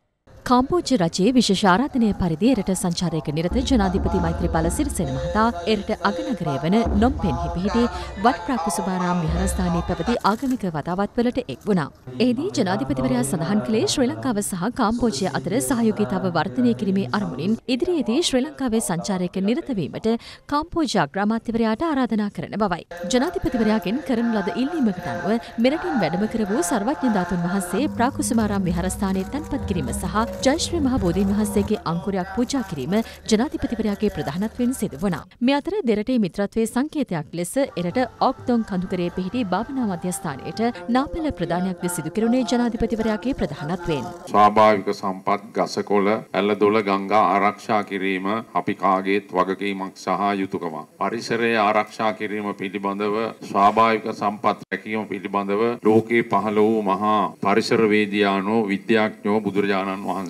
කාම්බෝජ රජයේ විශේෂ ආරාධනය පරිදි එරට සංචාරයක නිරත ජනාධිපති මෛත්‍රීපාල සිරිසේන මහතා එරට අගනගරය වන නොම්පෙන්හි පිහිටි වට්ප්‍රාක්‍ර සුභාරාම් විහාරස්ථානයේ පැවති ආගමික වතාවත්වලට එක් වුණා. එෙහිදී ජනාධිපතිවරයා සඳහන් කළේ ශ්‍රී ලංකාව සහ කාම්බෝජය අතර සහයෝගීතාව වර්ධනය කිරීමේ අරමුණින් ඉදිරියේදී ශ්‍රී ලංකාවේ සංචාරයක නිරත වීමට කාම්බෝජ අග්‍රාමාත්‍යවරයාට ආරාධනා කරන බවයි. ජනාධිපතිවරයාගෙන් කරන ලද ඉල්ලීමකට අනුව මෙරටින් වැඩම කර වූ සර්වඥ ධාතුන් වහන්සේ ප්‍රාක්‍ර සුභාරාම් විහාරස්ථානයේ තැන්පත් කිරීම සහ ජයශ්‍රී මහ බෝධීන් වහන්සේගේ අංකුරයක් පූජා කිරීම ජනාධිපතිවරයාගේ ප්‍රධානත්වයෙන් සිදු වුණා. මේ අතර දෙරටේ මිත්‍රත්වයේ සංකේතයක් ලෙස එරට ඔක්තොන් කඳුකරේ පිහිටි භාවනා මධ්‍යස්ථානයේට නාපල ප්‍රදානයක් ද සිදු කෙරුණේ ජනාධිපතිවරයාගේ ප්‍රධානත්වයෙන්. ස්වාභාවික සම්පත් ගසකොළ ඇලදොළ ගංගා ආරක්ෂා කිරීම අපි කාගේත් වගකීමක් සහ යුතුයකමක්. පරිසරය ආරක්ෂා කිරීම පිළිබඳව ස්වාභාවික සම්පත් රැකීම පිළිබඳව ලෝකේ පහළ වූ මහා පරිසරවේදියාණෝ විද්‍යාඥෝ බුදුරජාණන් වහන්සේ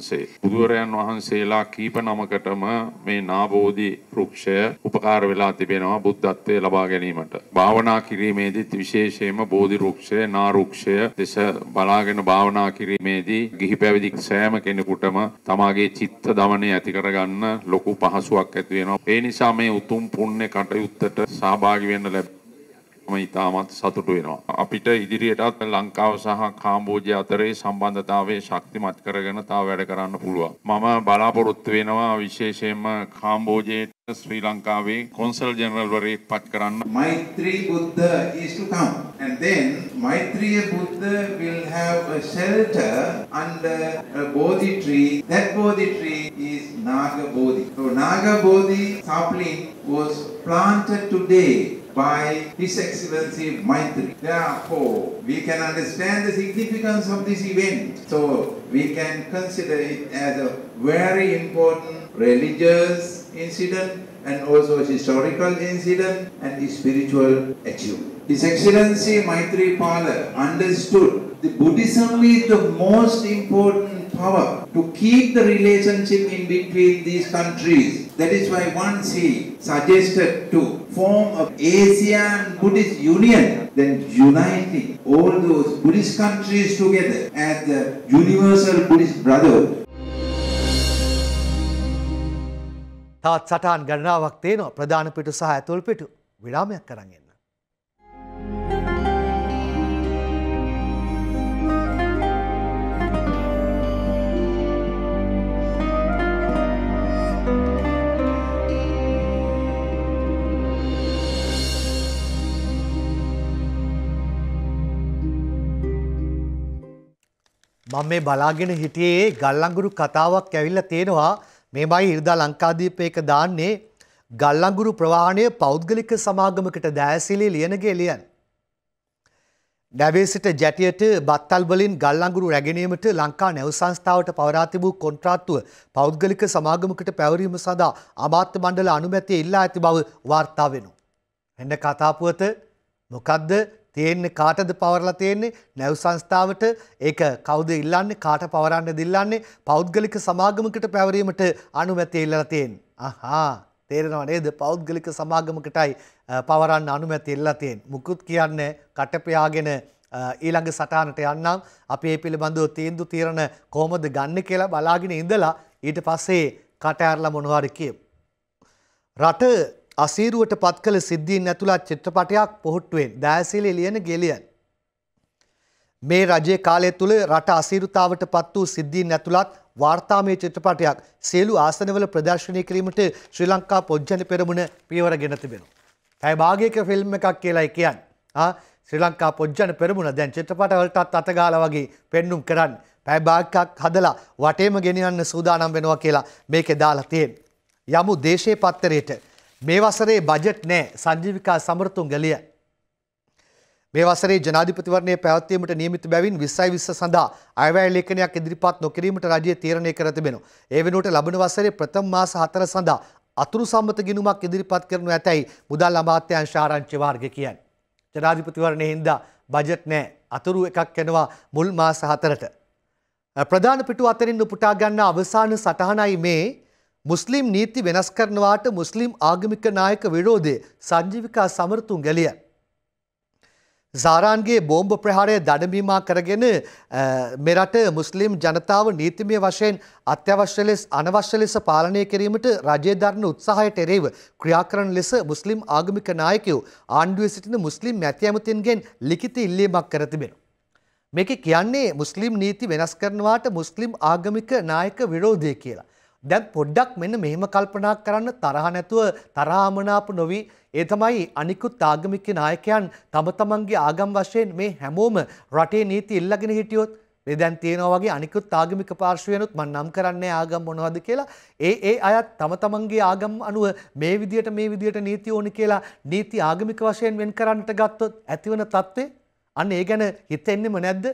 බුදුරයන් වහන්සේලා කීප නමකටම මේ නාබෝධි වෘක්ෂය උපකාර වෙලා තිබෙනවා බුද්ධත්වයේ ලබා ගැනීමට. භාවනා කිරීමේදීත් විශේෂයෙන්ම බෝධි වෘක්ෂය නා වෘක්ෂය දෙස බලාගෙන භාවනා කිරීමේදී ගිහි පැවිදි සෑම කෙනෙකුටම තමාගේ චිත්ත දමනය ඇති කරගන්න ලොකු පහසුවක් ඇති වෙනවා. ඒ නිසා මේ උතුම් පුණ්‍ය කටයුත්තට සහභාගී වෙන්න ලැබෙනවා. ඉතාමත් සතුටු වෙනවා. අපිට ඉදිරියටත් ලංකාව සහ කාම්බෝජය අතරේ සම්බන්ධතාවය ශක්තිමත් කරගෙන තව වැඩ කරන්න පුළුවන්. මම බලාපොරොත්තු වෙනවා විශේෂයෙන්ම කාම්බෝජයට ශ්‍රී ලංකාවේ කොන්සල් ජෙනරල්වරයෙක් පත් කරන්න. Maitri Buddha is to come and then Maitri Buddha will have a shelter under a Bodhi tree. That Bodhi tree is Naga Bodhi. So Naga Bodhi sapling was planted today by His Excellency Maitri. Therefore, we can understand the significance of this event. So, we can consider it as a very important religious incident and also historical incident and spiritual achievement. His Excellency Maitripala understood that Buddhism is the most important power to keep the relationship in between these countries. That is why once he suggested to form of ASEAN Buddhist Union, then uniting all those Buddhist countries together as the Universal Buddhist Brotherhood. තවත් සටහන් ගණනාවක් තියෙනවා ප්‍රධාන පිටු සහ ඇතුල් පිටු. විරාමයක් කරන් එන්න. මම මේ බලාගෙන හිටියේ ගල්ලංගුරු කතාවක් ඇවිල්ලා තියෙනවා. මේමයි ඉරිදා ලංකාදීපයක දාන්නේ ගල්ලංගුරු ප්‍රවාහණය පෞද්ගලික සමාගමකට දෑසිලි ලියන ගෙලියන්. නැවේ සිට ජැටියට බත්තල් වලින් ගල්ලංගුරු රැගෙනීමට ලංකා නැව් සංස්ථාවට පවරා තිබූ කොන්ත්‍රාත්තුව පෞද්ගලික සමාගමකට පැවරීම සඳහා අමාත්‍ය මණ්ඩල අනුමැතිය ඉල්ලා ඇති බව වාර්තා වෙනවා. එන්න කතාපුවත මොකද්ද තියෙන්නේ කාටද පවරලා තියෙන්නේ නැව් සංස්ථාවට ඒක කවුද ඉල්ලන්නේ කාට පවරන්නද ඉල්ලන්නේ පෞද්ගලික සමාගමකට පැවරීමට අනුමැතිය ඉල්ලලා තියෙන්නේ අහා තේරෙනව නේද පෞද්ගලික සමාගමකටයි පවරන්න අනුමැතිය ඉල්ලලා තියෙන්නේ මුකුත් කියන්නේ කටපියාගෙන ඊළඟ සටහනට යන්නම් අපි මේ පිළිබඳව තීන්දුව తీරන කොහොමද ගන්න කියලා බලාගෙන ඉඳලා ඊට පස්සේ කට ඇරලා මොනවාරි කියමු රට අසීරුවට පත් කළ සිද්ධීන් ඇතුළත් චිත්‍රපටයක් පොහොට්ටුවෙන් දෑසිලි ලියන ගෙලියන් මේ රජයේ කාලය තුල රට අසීරුතාවට පත් වූ සිද්ධීන් ඇතුළත් වාර්තාමය චිත්‍රපටයක් සියලු ආසනවල ප්‍රදර්ශනය කිරීමට ශ්‍රී ලංකා පොජ්ජන පෙරමුණ පියවරගෙන තිබෙනවා. පැය භාගයක ෆිල්ම් එකක් කියලායි කියන්නේ. ශ්‍රී ලංකා පොජ්ජන පෙරමුණ දැන් චිත්‍රපටවලටත් අතගාලා වගේ පෙන්නුම් කරන්නේ. පැය භාගයක් හදලා වටේම ගෙනියන්න සූදානම් වෙනවා කියලා මේකේ දාලා තියෙනවා. යමු දේශේ පත්තරේට මේ වසරේ බජට් නෑ සංජීවිකා සමරතුංගලිය මේ වසරේ ජනාධිපතිවරණයේ පැවැත්වීමට නියමිත බැවින් විස්සයි විස්ස සඳහා අයවැය ලේඛනයක් ඉදිරිපත් නොකිරීමට රජය තීරණය කර තිබෙනවා. ඒ වෙනුවට ලබන වසරේ ප්‍රථම මාස හතර සඳහා අතුරු සම්මත ගිණුමක් ඉදිරිපත් කරනු ඇතැයි මුදල් අමාත්‍යාංශ ආරංචි වර්ගය කියන්නේ. ජනාධිපතිවරණයේ හින්දා බජට් නෑ අතුරු එකක් යනවා මුල් මාස හතරට. ප්‍රධාන පිටු අතරින් උපුටා ගන්න අවසාන සටහනයි මේ මුස්ලිම් නීති වෙනස් කරනවාට මුස්ලිම් ආගමික නායක විරෝධයේ සංජීවිකා සමරතුංගලිය. සාරාන්ගේ බෝම්බ ප්‍රහාරය දඩමීමා කරගෙන මෙරට මුස්ලිම් ජනතාව නීතිමය වශයෙන් අත්‍යවශ්‍ය ලෙස අනවශ්‍ය ලෙස පාලනය කිරීමට රජයේ දරන උත්සාහයට එරෙහිව ක්‍රියා කරන ලෙස මුස්ලිම් ආගමික නායකයෝ ආණ්ඩුවේ සිටින මුස්ලිම් මැති ඇමතින්ගෙන් ලිඛිත ඉල්ලීමක් කර තිබෙනවා. මේක කියන්නේ මුස්ලිම් නීති වෙනස් කරනවාට මුස්ලිම් ආගමික නායක විරෝධය කියලා. දැන් පොඩ්ඩක් මෙන්න මෙහෙම කල්පනා කරන්න තරහ නැතුව තරහමනාප නොවි ඒ තමයි අනිකුත් ආගමික නායකයන් තම තමන්ගේ ආගම් වශයෙන් මේ හැමෝම රටේ නීති ඉල්ලගෙන හිටියොත් මේ දැන් තියෙනවා වගේ අනිකුත් ආගමික පාර්ශ්වයනොත් මම නම් කරන්නේ ආගම් මොනවද කියලා ඒ ඒ අයත් තම තමන්ගේ ආගම් අනුව මේ විදියට මේ විදියට නීති ඕනි කියලා නීති ආගමික වශයෙන් වෙන් කරන්නට ගත්තොත් ඇතිවන තත්ත්වේ අන්න ඒ ගැන හිතෙන්නෙම නැද්ද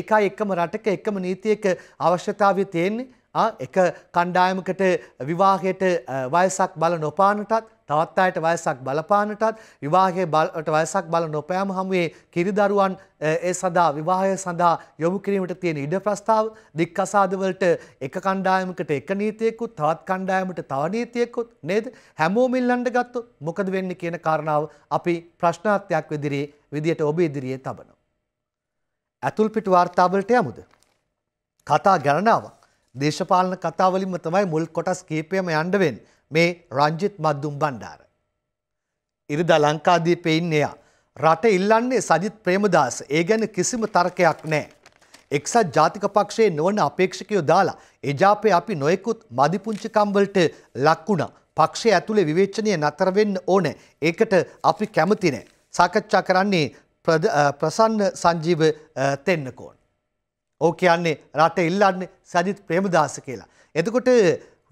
ඒකයි එකම රටක එකම නීතියක අවශ්‍යතාවය තියෙන්නේ එක කණ්ඩායමකට විවාහයට වයසක් බල නොපානටත් තවත් අයට වයසක් බලපානටත් විවාහයේ බලට වයසක් බල නොපෑම හමුවේ කිරිදරුවන් ඒ සඳහා විවාහය සඳහා යොමු කිරීමට තියෙන ඉඩ ප්‍රස්තාව දික්කසාද වලට එක කණ්ඩායමකට එක නීතියකුත් තවත් කණ්ඩායමකට තව නීතියකුත් නේද හැමෝම ඉල්ලන්න ගත්තොත් මොකද වෙන්නේ කියන කාරණාව අපි ප්‍රශ්නාර්ථයක් විදිහේ විදියට ඔබ ඉදිරියේ තබනවා. අතුල් පිට වාර්තා වලට යමුද? කතා ගණනාවක් දේශපාලන කතාවලින්ම තමයි මුල් කොටස් කීපයම යන්න වෙන්නේ මේ රංජිත් මද්දුම් බණ්ඩාර. ඉරිදා ලංකාදීපේ ඉන්නේ යා. රට ඉල්ලන්නේ සජිත් ප්‍රේමදාස. ඒ ගැන කිසිම තර්කයක් නැහැ. එක්සත් ජාතික පක්ෂයේ නොවන අපේක්ෂකයෝ දාලා එජාපේ අපි නොයෙකුත් මදිපුංචිකම් වලට ලක් වුණා. පක්ෂය ඇතුලේ විවේචනය නතර වෙන්න ඕනේ. ඒකට අපි කැමති නැහැ. සාකච්ඡා කරන්නේ ප්‍රසන්න සංජීව තෙන්නකෝන්. ඕ කියන්නේ රට ඉල්ලන්නේ සජිත් ප්‍රේමදාස කියලා. එතකොට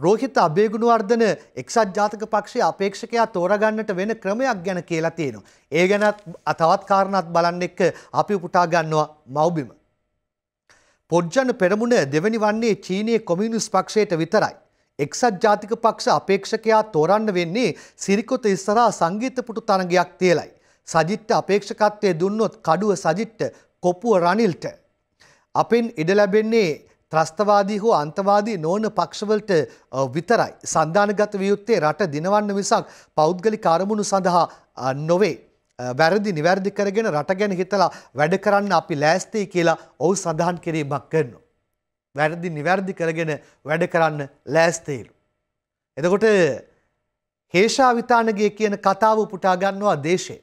රෝහිත අබේගුණවර්ධන එක්සත් ජාතික පක්ෂයේ අපේක්ෂකයා තෝරගන්නට වෙන ක්‍රමයක් ගැන කියලා තියෙනවා. ඒ ගැනත් තවත් කාරණාත් බලන්න එක්ක අපි උපුටා ගන්නවා මව්බිම. පොජ්ජන පෙරමුණ දෙවැනි වන්නේ චීනයේ කොමියුනිස්ට් පක්ෂයට විතරයි. එක්සත් ජාතික පක්ෂ අපේක්ෂකයා තෝරන්න වෙන්නේ සිරිකොත ඉස්සරහා සංගීත පුටු තරගයක් තියලයි. සජිත්ට අපේක්ෂකත්වයේ දුන්නොත් කඩුව සජිත්ට කොපුව රනිල්ට අපෙන් ඉඩ ලැබෙන්නේ ත්‍රස්තවාදී හෝ අන්තවාදී නොවන පක්ෂවලට විතරයි. සන්දානගත විය යුත්තේ රට දිනවන්න මිසක් පෞද්ගලික අරමුණු සඳහා නොවේ. වැරදි නිවැරදි කරගෙන රට ගැන හිතලා වැඩ කරන්න අපි ලෑස්තියි කියලා ඔව් සඳහන් කිරීමක් කරනවා. වැරදි නිවැරදි කරගෙන වැඩ කරන්න ලෑස්තියිලු. එතකොට හේෂාවිතානගේ කියන කතාව උපුටා ගන්නවා දේශේ.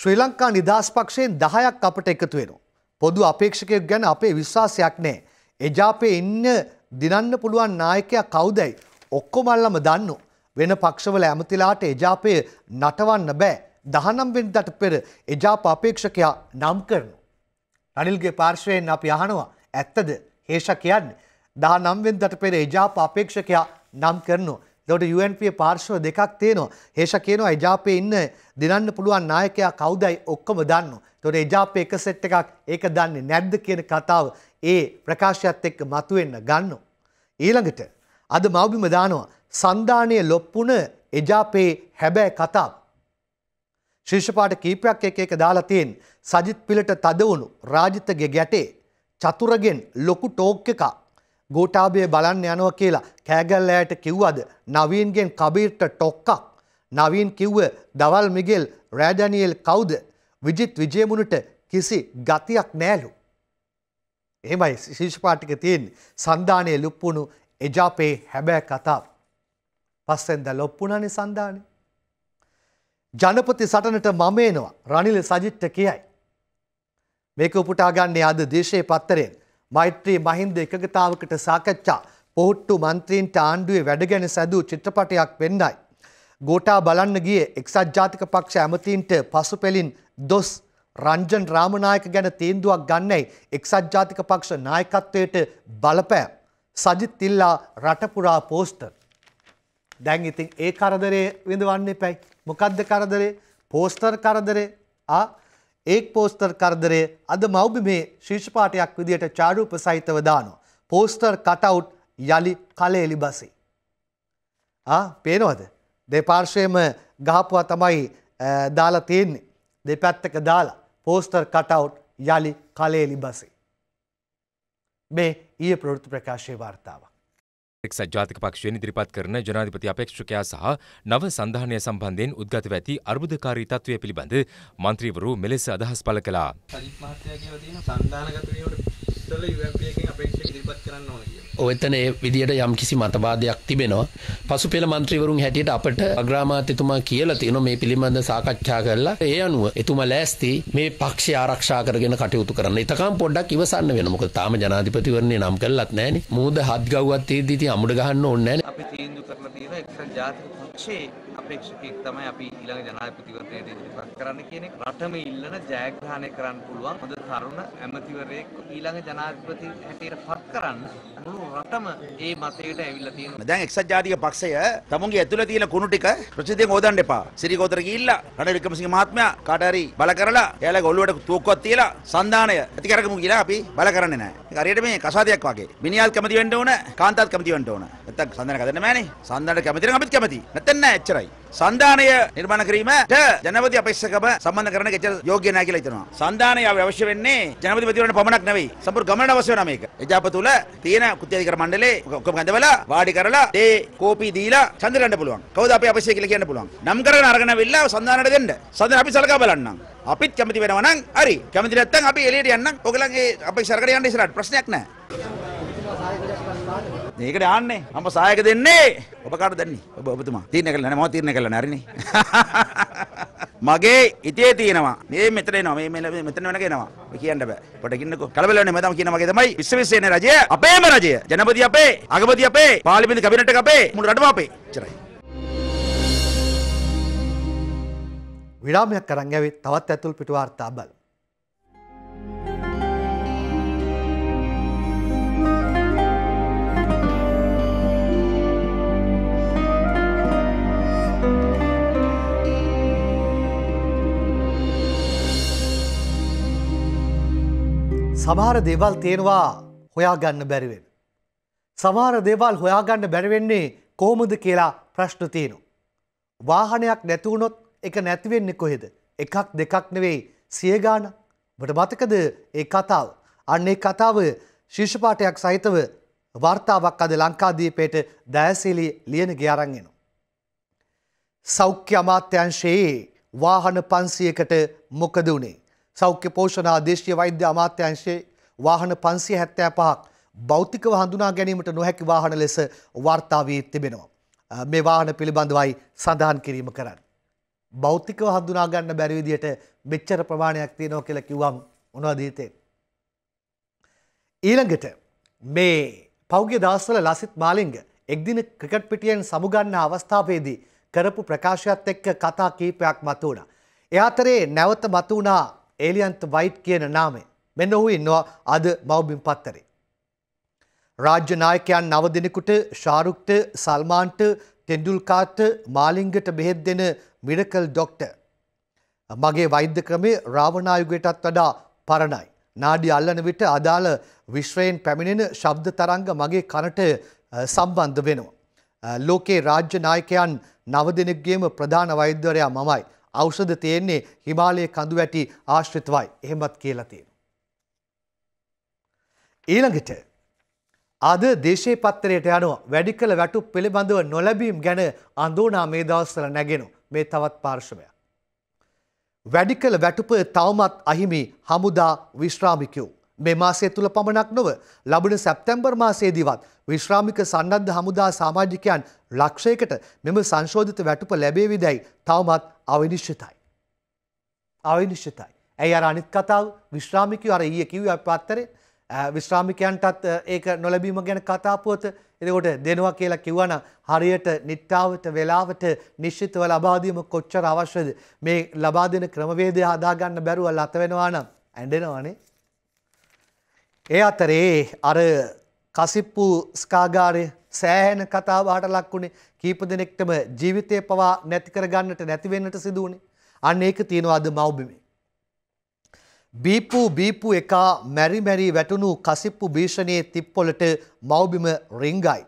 ශ්‍රී ලංකා නිදහස් පක්ෂයෙන් දහයක් අපට එකතු වෙනවා. පොදු අපේක්ෂකයෙක් ගැන අපේ විශ්වාසයක් නැහැ. එජාපේ ඉන්න දිනන්න පුළුවන් නායකයා කවුදයි? ඔක්කොමල්ලම දන්නෝ. වෙන පක්ෂවල ඇමතිලාට එජාපේ නටවන්න බෑ. දහනම වෙනිදාට පෙර එජාප අපේක්ෂකයා නම් කරනවා. රනිල්ගේ පාර්ශවයෙන් අපි අහනවා ඇත්තද? හේෂා කියන්නේ. දහනම වෙනිදාට පෙර එජාප අපේක්ෂකයා නම් කරනවා. එතකොට යූ එන් පී පාර්ශව දෙකක් තියෙනවා. හේෂා කියනවා එජාපේ ඉන්න දිනන්න පුළුවන් නායකයා කවුදයි ඔක්කොම දන්නෝ. එතකොට එජාපේ එක සෙට් එකක් ඒක දන්නේ නැද්ද කියන කතාව ඒ ප්‍රකාශයත් එක්ක මතුවෙන්න ගන්නෝ. ඊළඟට අද මව්බිම දානවා සන්දානයේ ලොප්පුණ එජාපේ හැබෑ කතාව. ශීර්ෂපාට කීපයක් එක එක දාලා තියෙන. සජිත් පිලට තද වුණු රාජිතගේ ගැටේ චතුරගෙන් ලොකු ටෝක් එකක්. ගෝඨාභය බලන්න යනවා කියලා කෑගල්ලෑට කිව්වද නවීන්ගෙන් කබීර්ට ටොක්කක්. නවීන් කිව්වේ දවල් මිගෙල් රෑ ඩැනියෙල් කවුද? විජිත් විජේමුණට කිසි ගතියක් නෑලු. එහෙමයි ශීර්ෂපාට එක තියෙන්නේ. සන්දානයේ ලොප්පුණු එජාපේ හැබෑ කතාව. පස්සෙන්ද ලොප්පුණානේ සන්දානේ. ජනපති සටනට මම එනවා රනිල සජිත්ට කියයි. මේක උපුටා ගන්නේ අද දේශයේ පත්තරයෙන්. මෛත්‍රී මහින්ද එකගතාවකට සාකච්ඡා. පොහොට්ටු මන්ත්‍රීන්ට ආණ්ඩුවේ වැඩ ගැන සැදූ චිත්‍රපටයක් වෙන්නයි. ගෝඨා බලන්න ගියේ එක්සත් ජාතික පක්ෂ ඇමතීන්ට පසුපෙලින් දොස්. රංජන් රාමනායක ගැන තීන්දුවක් ගන්නයි එක්සත් ජාතික පක්ෂ නායකත්වයට බලපෑම්. සජිත් ඉල්ලා රටපුරා පෝස්ටර්. දැන් ඉතින් ඒ කරදරේ විඳවන්න එපයි. මොකද්ද කරදරේ? පෝස්ටර් කරදරේ. ආ එක් පෝස්ටර් කරදරේ අද මව්බිමේ ශීර්ෂ පාඨයක් විදියට චාරූප සහිතව දානවා. පෝස්ටර් කට් අවුට් යලි කලේ එලිබසෙයි. ආ පේනවද? දෙපාර්ශ්වයේම ගහපුවා තමයි දාලා තියෙන්නේ. දෙපැත්තක දාලා පෝස්ටර් කට් අවුට් යලි කලේ එලිබසෙයි. මේ ඊයේ ප්‍රවෘත්ති ප්‍රකාශයේ වාර්තාවක්. එක්සත් ජාතික පක්ෂයෙන් ඉදිරිපත් කරන ජනාධිපති අපේක්ෂකයා සහ නව සංධානය සම්බන්ධයෙන් උද්ගතව ඇති අර්බුදකාරී තත්ත්වය පිළිබඳ මන්ත්‍රීවරු මෙලෙස අදහස් පළ කළා. සජිත් මහත්තයා කියව තියෙන සංධානගත වීමට ඉස්සෙල්ලා යුඑම්පී එකෙන් අපේක්ෂක ඉදිරිපත් කරන්න ඕනේ කියලා. ඔව් එතන ඒ විදියට යම්කිසි මතවාදයක් තිබෙනවා. පසුපෙළ මන්ත්‍රීවරුන් හැටියට අපට අග්‍රාමාත්‍යතුමා කියලා තියෙනවා මේ පිළිබඳ සාකච්ඡා කරලා ඒ අනුව එතුමා ලෑස්ති මේ පක්ෂය ආරක්ෂා කරගෙන කටයුතු කරන්න. එතකම් පොඩ්ඩක් ඉවසන්න වෙනවා. මොකද තාම ජනාධිපතිවරණේ නම් කළත් නැහැනේ. මූද හත් ගව්වත් තීදී අමුඩ ගහන්න ඕනේ නැහැ. අපි තීන්දුව කරලා තියෙනවා එක්සත් ජාතික පක්ෂයේ අපේක්ෂකෙක් තමයි අපි ඊළඟ ජනාධිපතිවරණයට ඉදිරිපත් කරන්න කියන එක. රටම ඉල්ලන ජයග්‍රහණය කරන්න පුළුවන් හොඳ තරුණ ඇමතිවරයෙක් ඊළඟ ජනාධිපති හැටියට පත් කරන්න මුළු රටම ඒ මතයට ඇවිල්ලා තියෙනවා. දැන් එක්සත් ජාතික පක්ෂය තමුන්ගේ ඇතුළේ තියෙන කුණු ටික ප්‍රසිද්ධියෙන් හොදන්න එපා. සිරිගෝතර ගිහිල්ලා රනිල් වික්‍රමසිංහ මහත්මයා කාට හරි බල කරලා එයාලගේ ඔළුවට තෝක්කුවක් තියලා සන්දානය ඇති කරගමු කියලා අපි බල කරන්නේ නැහැ. ඒක හරියට මේ කසාදයක් වගේ. මිනිහාල් කැමති වෙන්න ඕන, කාන්තාත් කැමති වෙන්න ඕන. නැත්තම් සන්දාන කඩන්න බෑනේ. සන්දානට කැමති නම් අපිත් කැමති. නැත්තම් නෑ එච්චරයි. සන්ධානය නිර්මාණ කිරීමට ජනපති අපේක්ෂකව සම්බන්ධ කරන එක යෝග්‍ය නැහැ කියලා හිතනවා. සන්ධානය අවශ්‍ය වෙන්නේ ජනපතිවරණයට පමණක් නෙවෙයි. සම්පූර්ණ ගමනට අවශ්‍ය වෙනා මේක. එජාප තුල තියෙන කුත්‍යාධිකාර මණ්ඩලයේ ඔක්කොම ගඳවලා වාඩි කරලා ඒ කෝපි දීලා ඡන්ද ගන්න පුළුවන්. කවුද අපි අපේක්ෂක කියලා කියන්න පුළුවන්. නම් කරගෙන අරගෙන අවිල්ලා සන්ධානයට දෙන්න. සන්ධාන අපි සලකා බලන්නම්. අපිත් කැමති වෙනවා නම් හරි. කැමති නැත්නම් අපි එළියට යන්නම්. ඔයගලගේ අපේක්ෂකරකට යන්න ඉස්සරහට ප්‍රශ්නයක් නැහැ. ඒකට ආන්නේ මම සහායක දෙන්නේ ඔබ කාට දෙන්නේ ඔබ ඔබතුමා තීරණය කළා නෑ මම තීරණය කළා නෑ හරිනේ මගේ ඉතේ තියෙනවා මේ මෙතන එනවා මේ මෙතන වෙනක එනවා ඔය කියන්න බෑ පොඩ කින්නකෝ කලබල වෙන්නේ මම කියනවා මගේ තමයි විශ්වවිද්‍යාලේ රජය අපේම රජය ජනපති අපේ අගපති අපේ පාර්ලිමේන්තු කැබිනට් එක අපේ මුළු රටම අපේ එච්චරයි විරාමයක් කරන් යවි තවත් ඇතුල් පිට වාර්තා බලමු. සමහර දේවල් තියෙනවා හොයාගන්න බැරි වෙන. සමහර දේවල් හොයාගන්න බැරි වෙන්නේ කොහොමද කියලා ප්‍රශ්න තියෙනවා. වාහනයක් නැති වුණොත් ඒක නැති වෙන්නේ කොහෙද? එකක් දෙකක් නෙවෙයි සිය ගාණක්. ඔබට මතකද ඒ කතාව? අන්න ඒ කතාව ශීර්ෂ පාඨයක් සහිතව වාර්තාවක් අද ලංකාදීපේට දයසිලි ලියනගේ අරන් එනවා. සෞඛ්‍ය අමාත්‍යාංශයේ වාහන පන්සියයකට මොකද උනේ? සෞඛ්‍ය පෝෂණා දේශීය වෛද්‍ය අමාත්‍යාංශයේ වාහන පන්සිය හැත්තෑ පහක් භෞතිකව හඳුනා ගැනීමට නොහැකි වාහන ලෙස වාර්තා වී තිබෙනවා. මේ වාහන පිළිබඳවයි සඳහන් කිරීම කරන්න. භෞතිකව හඳුනා ගන්න බැරි විදියට මෙච්චර ප්‍රමාණයක් තියෙනවා කියලා කිව්වම මොනවද හිතේ? ඊළඟට මේ පෞගේ දවස්වල ලසිත් මාලිංග එක්දින ක්‍රිකට් පිටියෙන් සමුගන්නා අවස්ථාවේදී කරපු ප්‍රකාශයත් එක්ක කතා කීපයක් මතුවුණා. ඒ අතරේ නැවත මතුවුණා එලියන්ත වයිට් කියන නාමය. මෙන්න ඔහු ඉන්නවා අද මව්බිම් පත්තරේ. රාජ්‍ය නායකයන් නව දිනෙකට ශාරුක්ට, සල්මාන්ට, තෙන්ඩුල්කාර්ට, මාලිංගට බෙහෙත් දෙන මිරකල් ડોක්ටර්. මගේ වෛද්‍ය ක්‍රමේ රාවණායුගයටත් වඩා පරණයි. නාඩි අල්ලන විට අදාළ විශ්වයෙන් පැමිණෙන ශබ්ද තරංග මගේ කනට සම්බන්ධ වෙනවා. ලෝකේ රාජ්‍ය නායකයන් නව දිනෙකේම ප්‍රධාන වෛද්‍යවරයා මමයි. ඖෂධ තියෙන්නේ හිමාලයේ කඳු වැටි ආශ්‍රිතවයි. එහෙමත් කියලා තියෙනවා. ඊළඟට අද දේශේ පත්‍රයට යනවා වැඩි කළ වැටුප් පිළිබඳව නොලැබීම් ගැන අඳෝනා මේ දවස්වල නැගෙනු මේ තවත් පාර්ශවයක්. වැඩි කළ වැටුප තවමත් අහිමි හමුදා විශ්‍රාමිකයෝ. මේ මාසය තුළ පමණක් නොව ලබන සැප්තැම්බර් මාසයේදීවත් විශ්‍රාමික සන්නද්ධ හමුදා සමාජිකයන් ලක්ෂයකට මෙම සංශෝධිත වැටුප ලැබේවිදැයි තවමත් අවිනිශ්චිතයි. අවිනිශ්චිතයි. ඇයි අර අනිත් කතාව විශ්‍රාමිකයෝ අර ඊයේ කිව්ව පත්තරේ විශ්‍රාමිකයන්ටත් ඒක නොලැබීම ගැන කතාපුවත එතකොට දෙනවා කියලා කිව්වනම් හරියට නිට්ටාවට වෙලාවට නිශ්චිතව ලබා දීම කොච්චර අවශ්‍යද මේ ලබා දෙන ක්‍රමවේදය හදා ගන්න බැරුව ලත වෙනවා නම් ඇඬෙනවනේ. ඒ අතරේ අර කසිප්පු ස්කාගාරය සෑහෙන කතාබහට ලක් වුණේ කීප දෙනෙක්ටම ජීවිතය පවා නැති කරගන්නට නැති වෙන්නට සිදු වුණේ. අන්න ඒක තියෙනවා අද මව්බිමේ. බීපු බීපු එකා මැරි මැරි වැටුණු කසිප්පු භීෂණයේ තිප්පොළට මව්බිම රිංගයි.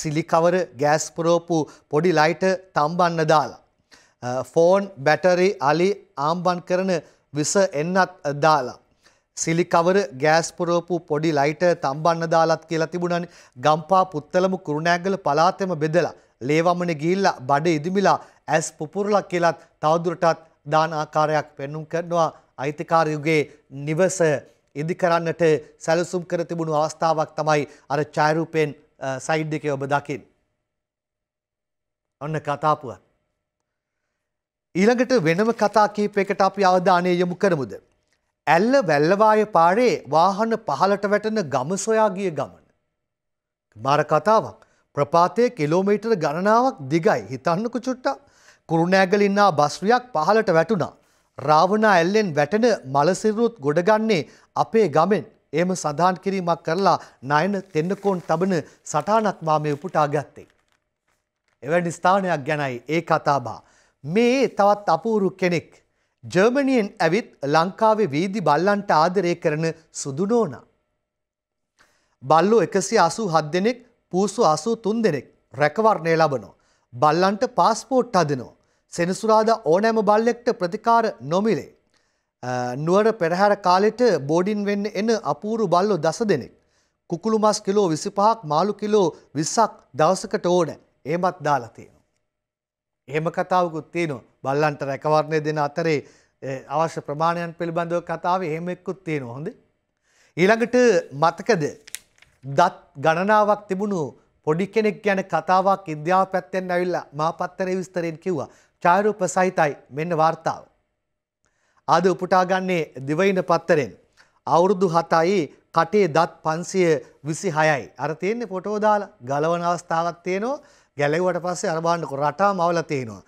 සිලිකවර ගෑස් පුරෝපු පොඩි ලයිට තම්බන්න දාලා. ෆෝන් බැටරි අලි ආම්බන් කරන විස එන්නත් දාලා. සිලිකවර ගෑස් පුරෝපු පොඩි ලයිට තම්බන්න දාලත් කියලා තිබුණානේ. ගම්පා පුත්තලම කුරුණෑගල පළාතෙම බෙදලා ලේවමනේ ගිහිල්ලා බඩ ඉදිමිලා ඇස් පුපුරලා කියලා තවදුරටත් දාන ආකාරයක් පෙන්වුම් කරනවා අයිතිකාරයුගේ නිවස ඉදි කරන්නට සැලසුම් කර තිබුණු අවස්ථාවක් තමයි අර ඡායාරූපෙන් සයිඩ් එකේ ඔබ දකින්. ඔන්න කතාපුවත්. ඊළඟට වෙනම කතා කීපයකට අපි අවධානය යොමු කරමුද? ඇල්ල වැල්ලවාය පාරේ වාහන පහලට වැටෙන ගම සොයා ගිය ගමන. මාර කතාවක්. ප්‍රපාතයේ කිලෝමීටර ගණනාවක් දිගයි. හිතන්නකො චුට්ටක්. කුරුණෑගල ඉන්න බස්රියක් පහලට වැටුණා. රාවණා ඇල්ලෙන් වැටෙන මලසිරුත් ගොඩගන්නේ අපේ ගමෙන්. එහෙම සඳහන් කිරීමක් කරලා නයන තෙන්නකෝන් තබන සටහනක් මා මේ උපුටා ගත්තේ. එවැනි ස්ථානයක් ගැනයි ඒ කතාබහ. මේ තවත් අපූරු කෙනෙක්. ජර්මනියෙන් ඇවිත් ලංකාවේ වීදි බල්ලන්ට ආදරය කරන සුදු නෝනා. බල්ලෝ එකසිය අසූ හත් දෙනෙක් පූසු අසූ තුන් දෙනෙක් රැකවරණය ලබනෝ. බල්ලන්ට පාස්පෝට් අදනෝ. සෙනසුරාදා ඕනෑම බල්ලෙක්ට ප්‍රතිකාර නොමිලේ. නුවර පෙරහැර කාලෙට බෝඩින් වෙන්න එන අපූරු බල්ලෝ දස දෙනෙක්. කුකුළු මස් කිලෝ විසිපහක් මාළු කිලෝ විස්සක් දවසකට ඕන ඒමත් දාලා තියෙනවා. එහෙම කතාවකුත් තියෙනවා. බල්ලන්ට රැකවරණය දෙන අතරේ අවශ්‍ය ප්‍රමාණයන් පිළිබඳව කතාවේ එහෙම එක්කුත් තියෙනවා. හොඳේ. ඊළඟට මතකද දත් ගණනාවක් තිබුණු පොඩි කෙනෙක් ගැන කතාවක් ඉන්දියාව පැත්තෙන් ඇවිල්ලා මා පත්තරේ විස්තරයෙන් කිව්වා. ඡායාරූප සහිතයි මෙන්න වාර්තාව. ආද උපුටා ගන්නේ දිවයින පත්තරෙන්. අවුරුදු හතයි කටේ දත් පන්සිය විසිහයයි. අර තියෙන්නේ ෆොටෝ දාලා ගලවන අවස්ථාවක් තියෙනවා. ගැලෙව්වට පස්සේ අර බලන්නකො රටාම අවලා තියෙනවා.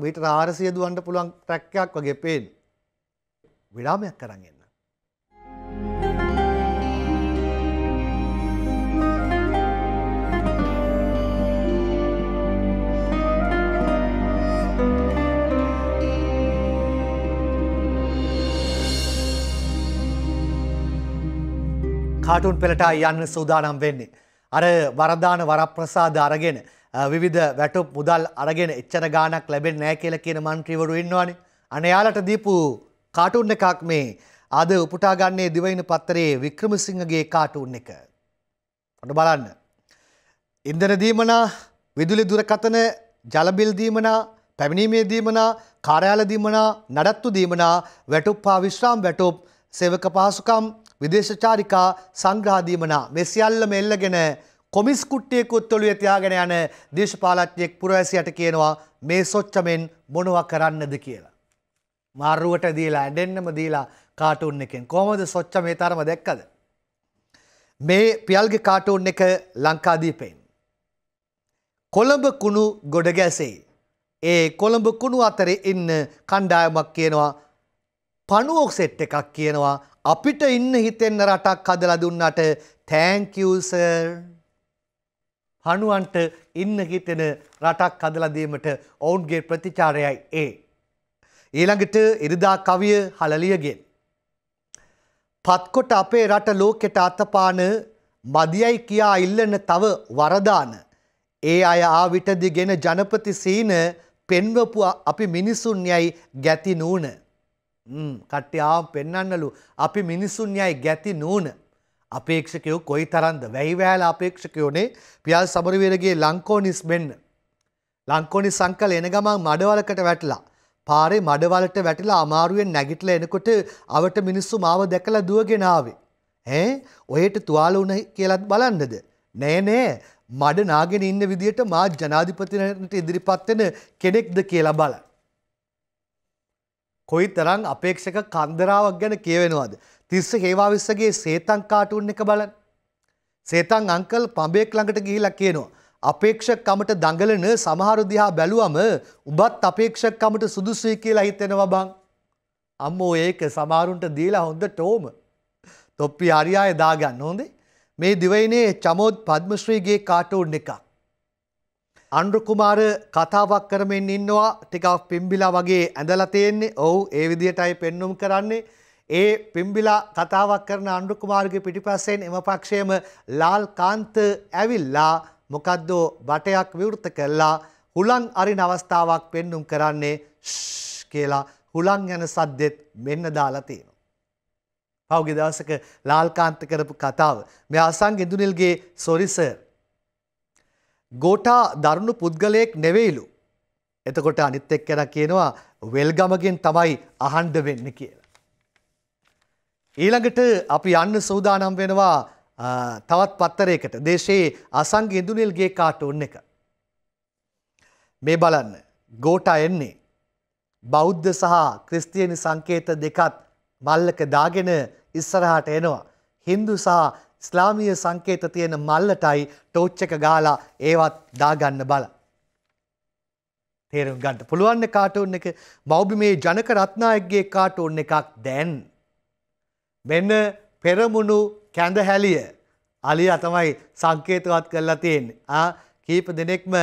මීට ආරසිය දුවන්ට පුළුවන් ට්‍රැක්කයක් වගේ පේන. විරාමයක් කරන් එන්න. කාටුන් පෙළට යන්න සූදානම් වෙන්නේ. අර වරදාන වරප්‍රසාද අරගෙන විවිධ වැටුප් මුදල් අරගෙන එච්චර ගාණක් ලැබෙන්නේ නැහැ කියලා කියන മന്ത്രിවරු ඉන්නවනේ. අනේ යාලට දීපු කාටුන් එකක් මේ අද උපුටා ගන්නේ දිවයින පත්තරේ වික්‍රමසිංහගේ කාටුන් එක. ඔන්න බලන්න. ඉන්ධන දීමනා, විදුලි දුරකථන, ජල බිල් දීමනා, පැමිණීමේ දීමනා, කාර්යාල දීමනා, නඩත්තු දීමනා, වැටුප් හා විශ්‍රාම වැටුප්, සේවක පහසුකම්, විදේශචාරිකා සංග්‍රහ දීමනා මේ සියල්ලම එල්ලගෙන කොමිස් කුට්ටියකුත් ඔළුවේ තියාගෙන යන දේශපාලඥයෙක් පුරවැසියට කියනවා මේ සොච්චමෙන් මොනවා කරන්නද කියලා. මාරුවට දීලා ඇඬෙන්නම දීලා කාටුන් එකෙන්. කොහොමද සොච්ච මේ තරම දැක්කද? මේ පියල්ගේ කාටුන් එක ලංකාදීපෙන්. කොළඹ කුණු ගොඩ ගැසේ. ඒ කොළඹ කුණු අතරේ ඉන්න කණ්ඩායමක් කියනවා පණුවෝ සෙට් එකක් කියනවා අපිට ඉන්න හිතෙන්න රටක් හදලා දුන්නට thank you sir. හනුවන්ට ඉන්න හිතෙන රටක් හදලා දීමට ඔවුන්ගේ ප්‍රතිචාරයයි ඒ. ඊළඟට ඉරිදා කවිය හලලියගෙන්. පත්කොට අපේ රට ලෝකෙට අතපාන මදියයි කියා ඉල්ලන තව වරදාන. ඒ අය ආවිට දිගෙන ජනපති සීන පෙන්වපු අපි මිනිසුන් යයි ගැති නූන. කට්ටියාව පෙන්වන්නලු අපි මිනිසුන් යයි ගැති නූන. අපේක්ෂකයෝ කොයි තරම්ද වැහිවැල අපේක්ෂකයෝනේ පියල් සමරවීරගේ ලංකෝනිස් වෙන්න. ලංකෝනිස් අංකල් එන ගමන් මඩවලකට වැටලා පාරේ මඩවලට වැටිලා අමාරුවෙන් නැගිටලා එනකොට අවට මිනිස්සු මාව දැකලා දුවගෙන ආවේ. ඈ ඔහෙට තුවාල උනේ කියලාත් බලන්නද? නෑ නෑ මඩ නාගෙන ඉන්න විදියට මා ජනාධිපතිතුමාට ඉදිරිපත් වෙන කෙනෙක්ද කියලා බලන්න. කොයිතරම් අපේක්ෂක කන්දරාවක් ගැන කියවෙනවද? තිස්ස හේවාවිස්සගේ සේතන් කාටුන් එක බලන්න. සේතන් අංකල් පඹේක් ළඟට ගිහිලා කියනවා අපේක්ෂකකමට දඟලන සමහරු දිහා බැලුවම උඹත් අපේක්ෂකකමට සුදුසුයි කියලා හිතෙනවා බං. අම්මෝ ඒක සමහරුන්ට දීලා හොඳට ඕම. තොප්පි හරියය දාගන්න හොඳේ. මේ දිවයිනේ චමෝත් පද්මශ්‍රීගේ කාටුන් එකක්. අනුර කුමාර කතාවක් කරමින් ඉන්නවා ටිකක් පිම්බිලා වගේ ඇඳලා තියෙන්නේ. ඔව් ඒ විදිහටයි පෙන්වුම් කරන්නේ. ඒ පිම්බිලා කතාවක් කරන අනුර කුමාරගේ පිටිපස්සෙන් එම පක්ෂයේම ලාල් කාන්ත ඇවිල්ලා මොකද්දෝ බටයක් විවෘත කළා හුලං අරින අවස්ථාවක් පෙන්නුම් කරන්නේ ෂ් කියලා හුලං යන සද්දෙත් මෙන්න දාලා තියෙනවා. පහුගිය දවසක ලාල්කාන්ත කරපු කතාව. මේ අසං ඉඳුනිල්ගේ සොරි සර්. ගෝඨා දරුණු පුද්ගලයෙක් නෙවෙයිලු. එතකොට අනිත් එක්කෙනා කියනවා වෙල්ගමගෙන් තමයි අහන්න වෙන්නේ කියලා. ඊළඟට අපි යන්න සූදානම් වෙනවා තවත් පත්තරයකට දේශයේ අසංග ඉඳුනිල්ගේ කාටුන් එක. මේ බලන්න ගෝඨා එන්නේ බෞද්ධ සහ ක්‍රිස්තියානි සංකේත දෙකත් මල්ලක දාගෙන ඉස්සරහට එනවා. හින්දු සහ ඉස්ලාමීය සංකේත තියෙන මල්ලටයි ටෝච් එක ගහලා ඒවත් දාගන්න බල. තේරුම් ගන්න පුළුවන් කාටුන් එක. මෞබිමේ ජනක රත්නායකගේ කාටුන් එකක් දැන්. මෙන්න පෙරමුණු කැඳ හැලිය අලිය තමයි සංකේතවත් කරලා තියෙන්නේ. කීප දෙනෙක්ම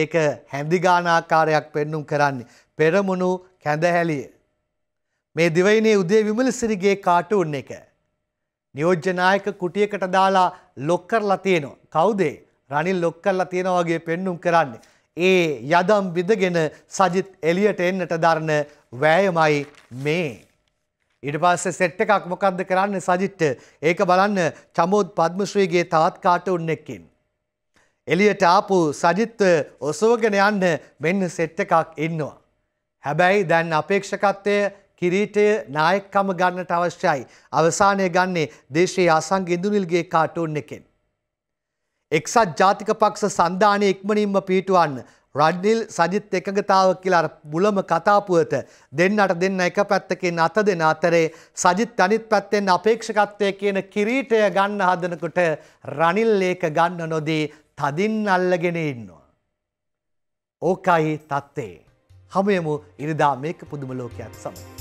ඒක හැඳිගාන ආකාරයක් පෙන්නුම් කරන්නේ. පෙරමුණු කැඳ හැලිය. මේ දිවයිනේ උදේ විමලසිරිගේ කාටුන් එක. නියෝජ්‍ය නායක කුටියකට දාලා ලොක් කරලා තියෙනවා. කවුද? රනිල් ලොක් කරලා තියෙනවා වගේ පෙන්නුම් කරන්නේ. ඒ යදම් බිඳගෙන සජිත් එලියට එන්නට දරන වෑයමයි මේ. ඊට පස්සේ සෙට් එකක් මොකක්ද කරන්නේ සජිත්? ඒක බලන්න චමෝත් පද්මශ්‍රීගේ තාත් කාටුන් එකකින්. එලියට ආපු සජිත් ඔසවගෙන යන්න මෙන්න සෙට් එකක් ඉන්නවා. හැබැයි දැන් අපේක්ෂකත්වය කිරීටය නායකකම ගන්නට අවශ්‍යයි. අවසානයේ ගන්නේ දේශයේ අසංග ඉඳුනිල්ගේ කාටුන් එකෙන්. එක්සත් ජාතික පක්ෂ සන්ධානයේ ඉක්මනින්ම පිටවන්න රනිල් සජිත් එකඟතාව කියලා අර මුලම කතා පුවත දෙන්නට දෙන්න එක පැත්තකින් අත දෙන අතරේ සජිත් අනිත් පැත්තෙන් අපේක්ෂකත්වයේ කියන කිරීටය ගන්න හදනකොට රනිල් ඒක ගන්න නොදී තදින් අල්ලගෙන ඉන්නවා. ඕකයි තත්තේ. හැමෙම ඉරිදා මේක පුදුම ලෝකයක් සමග.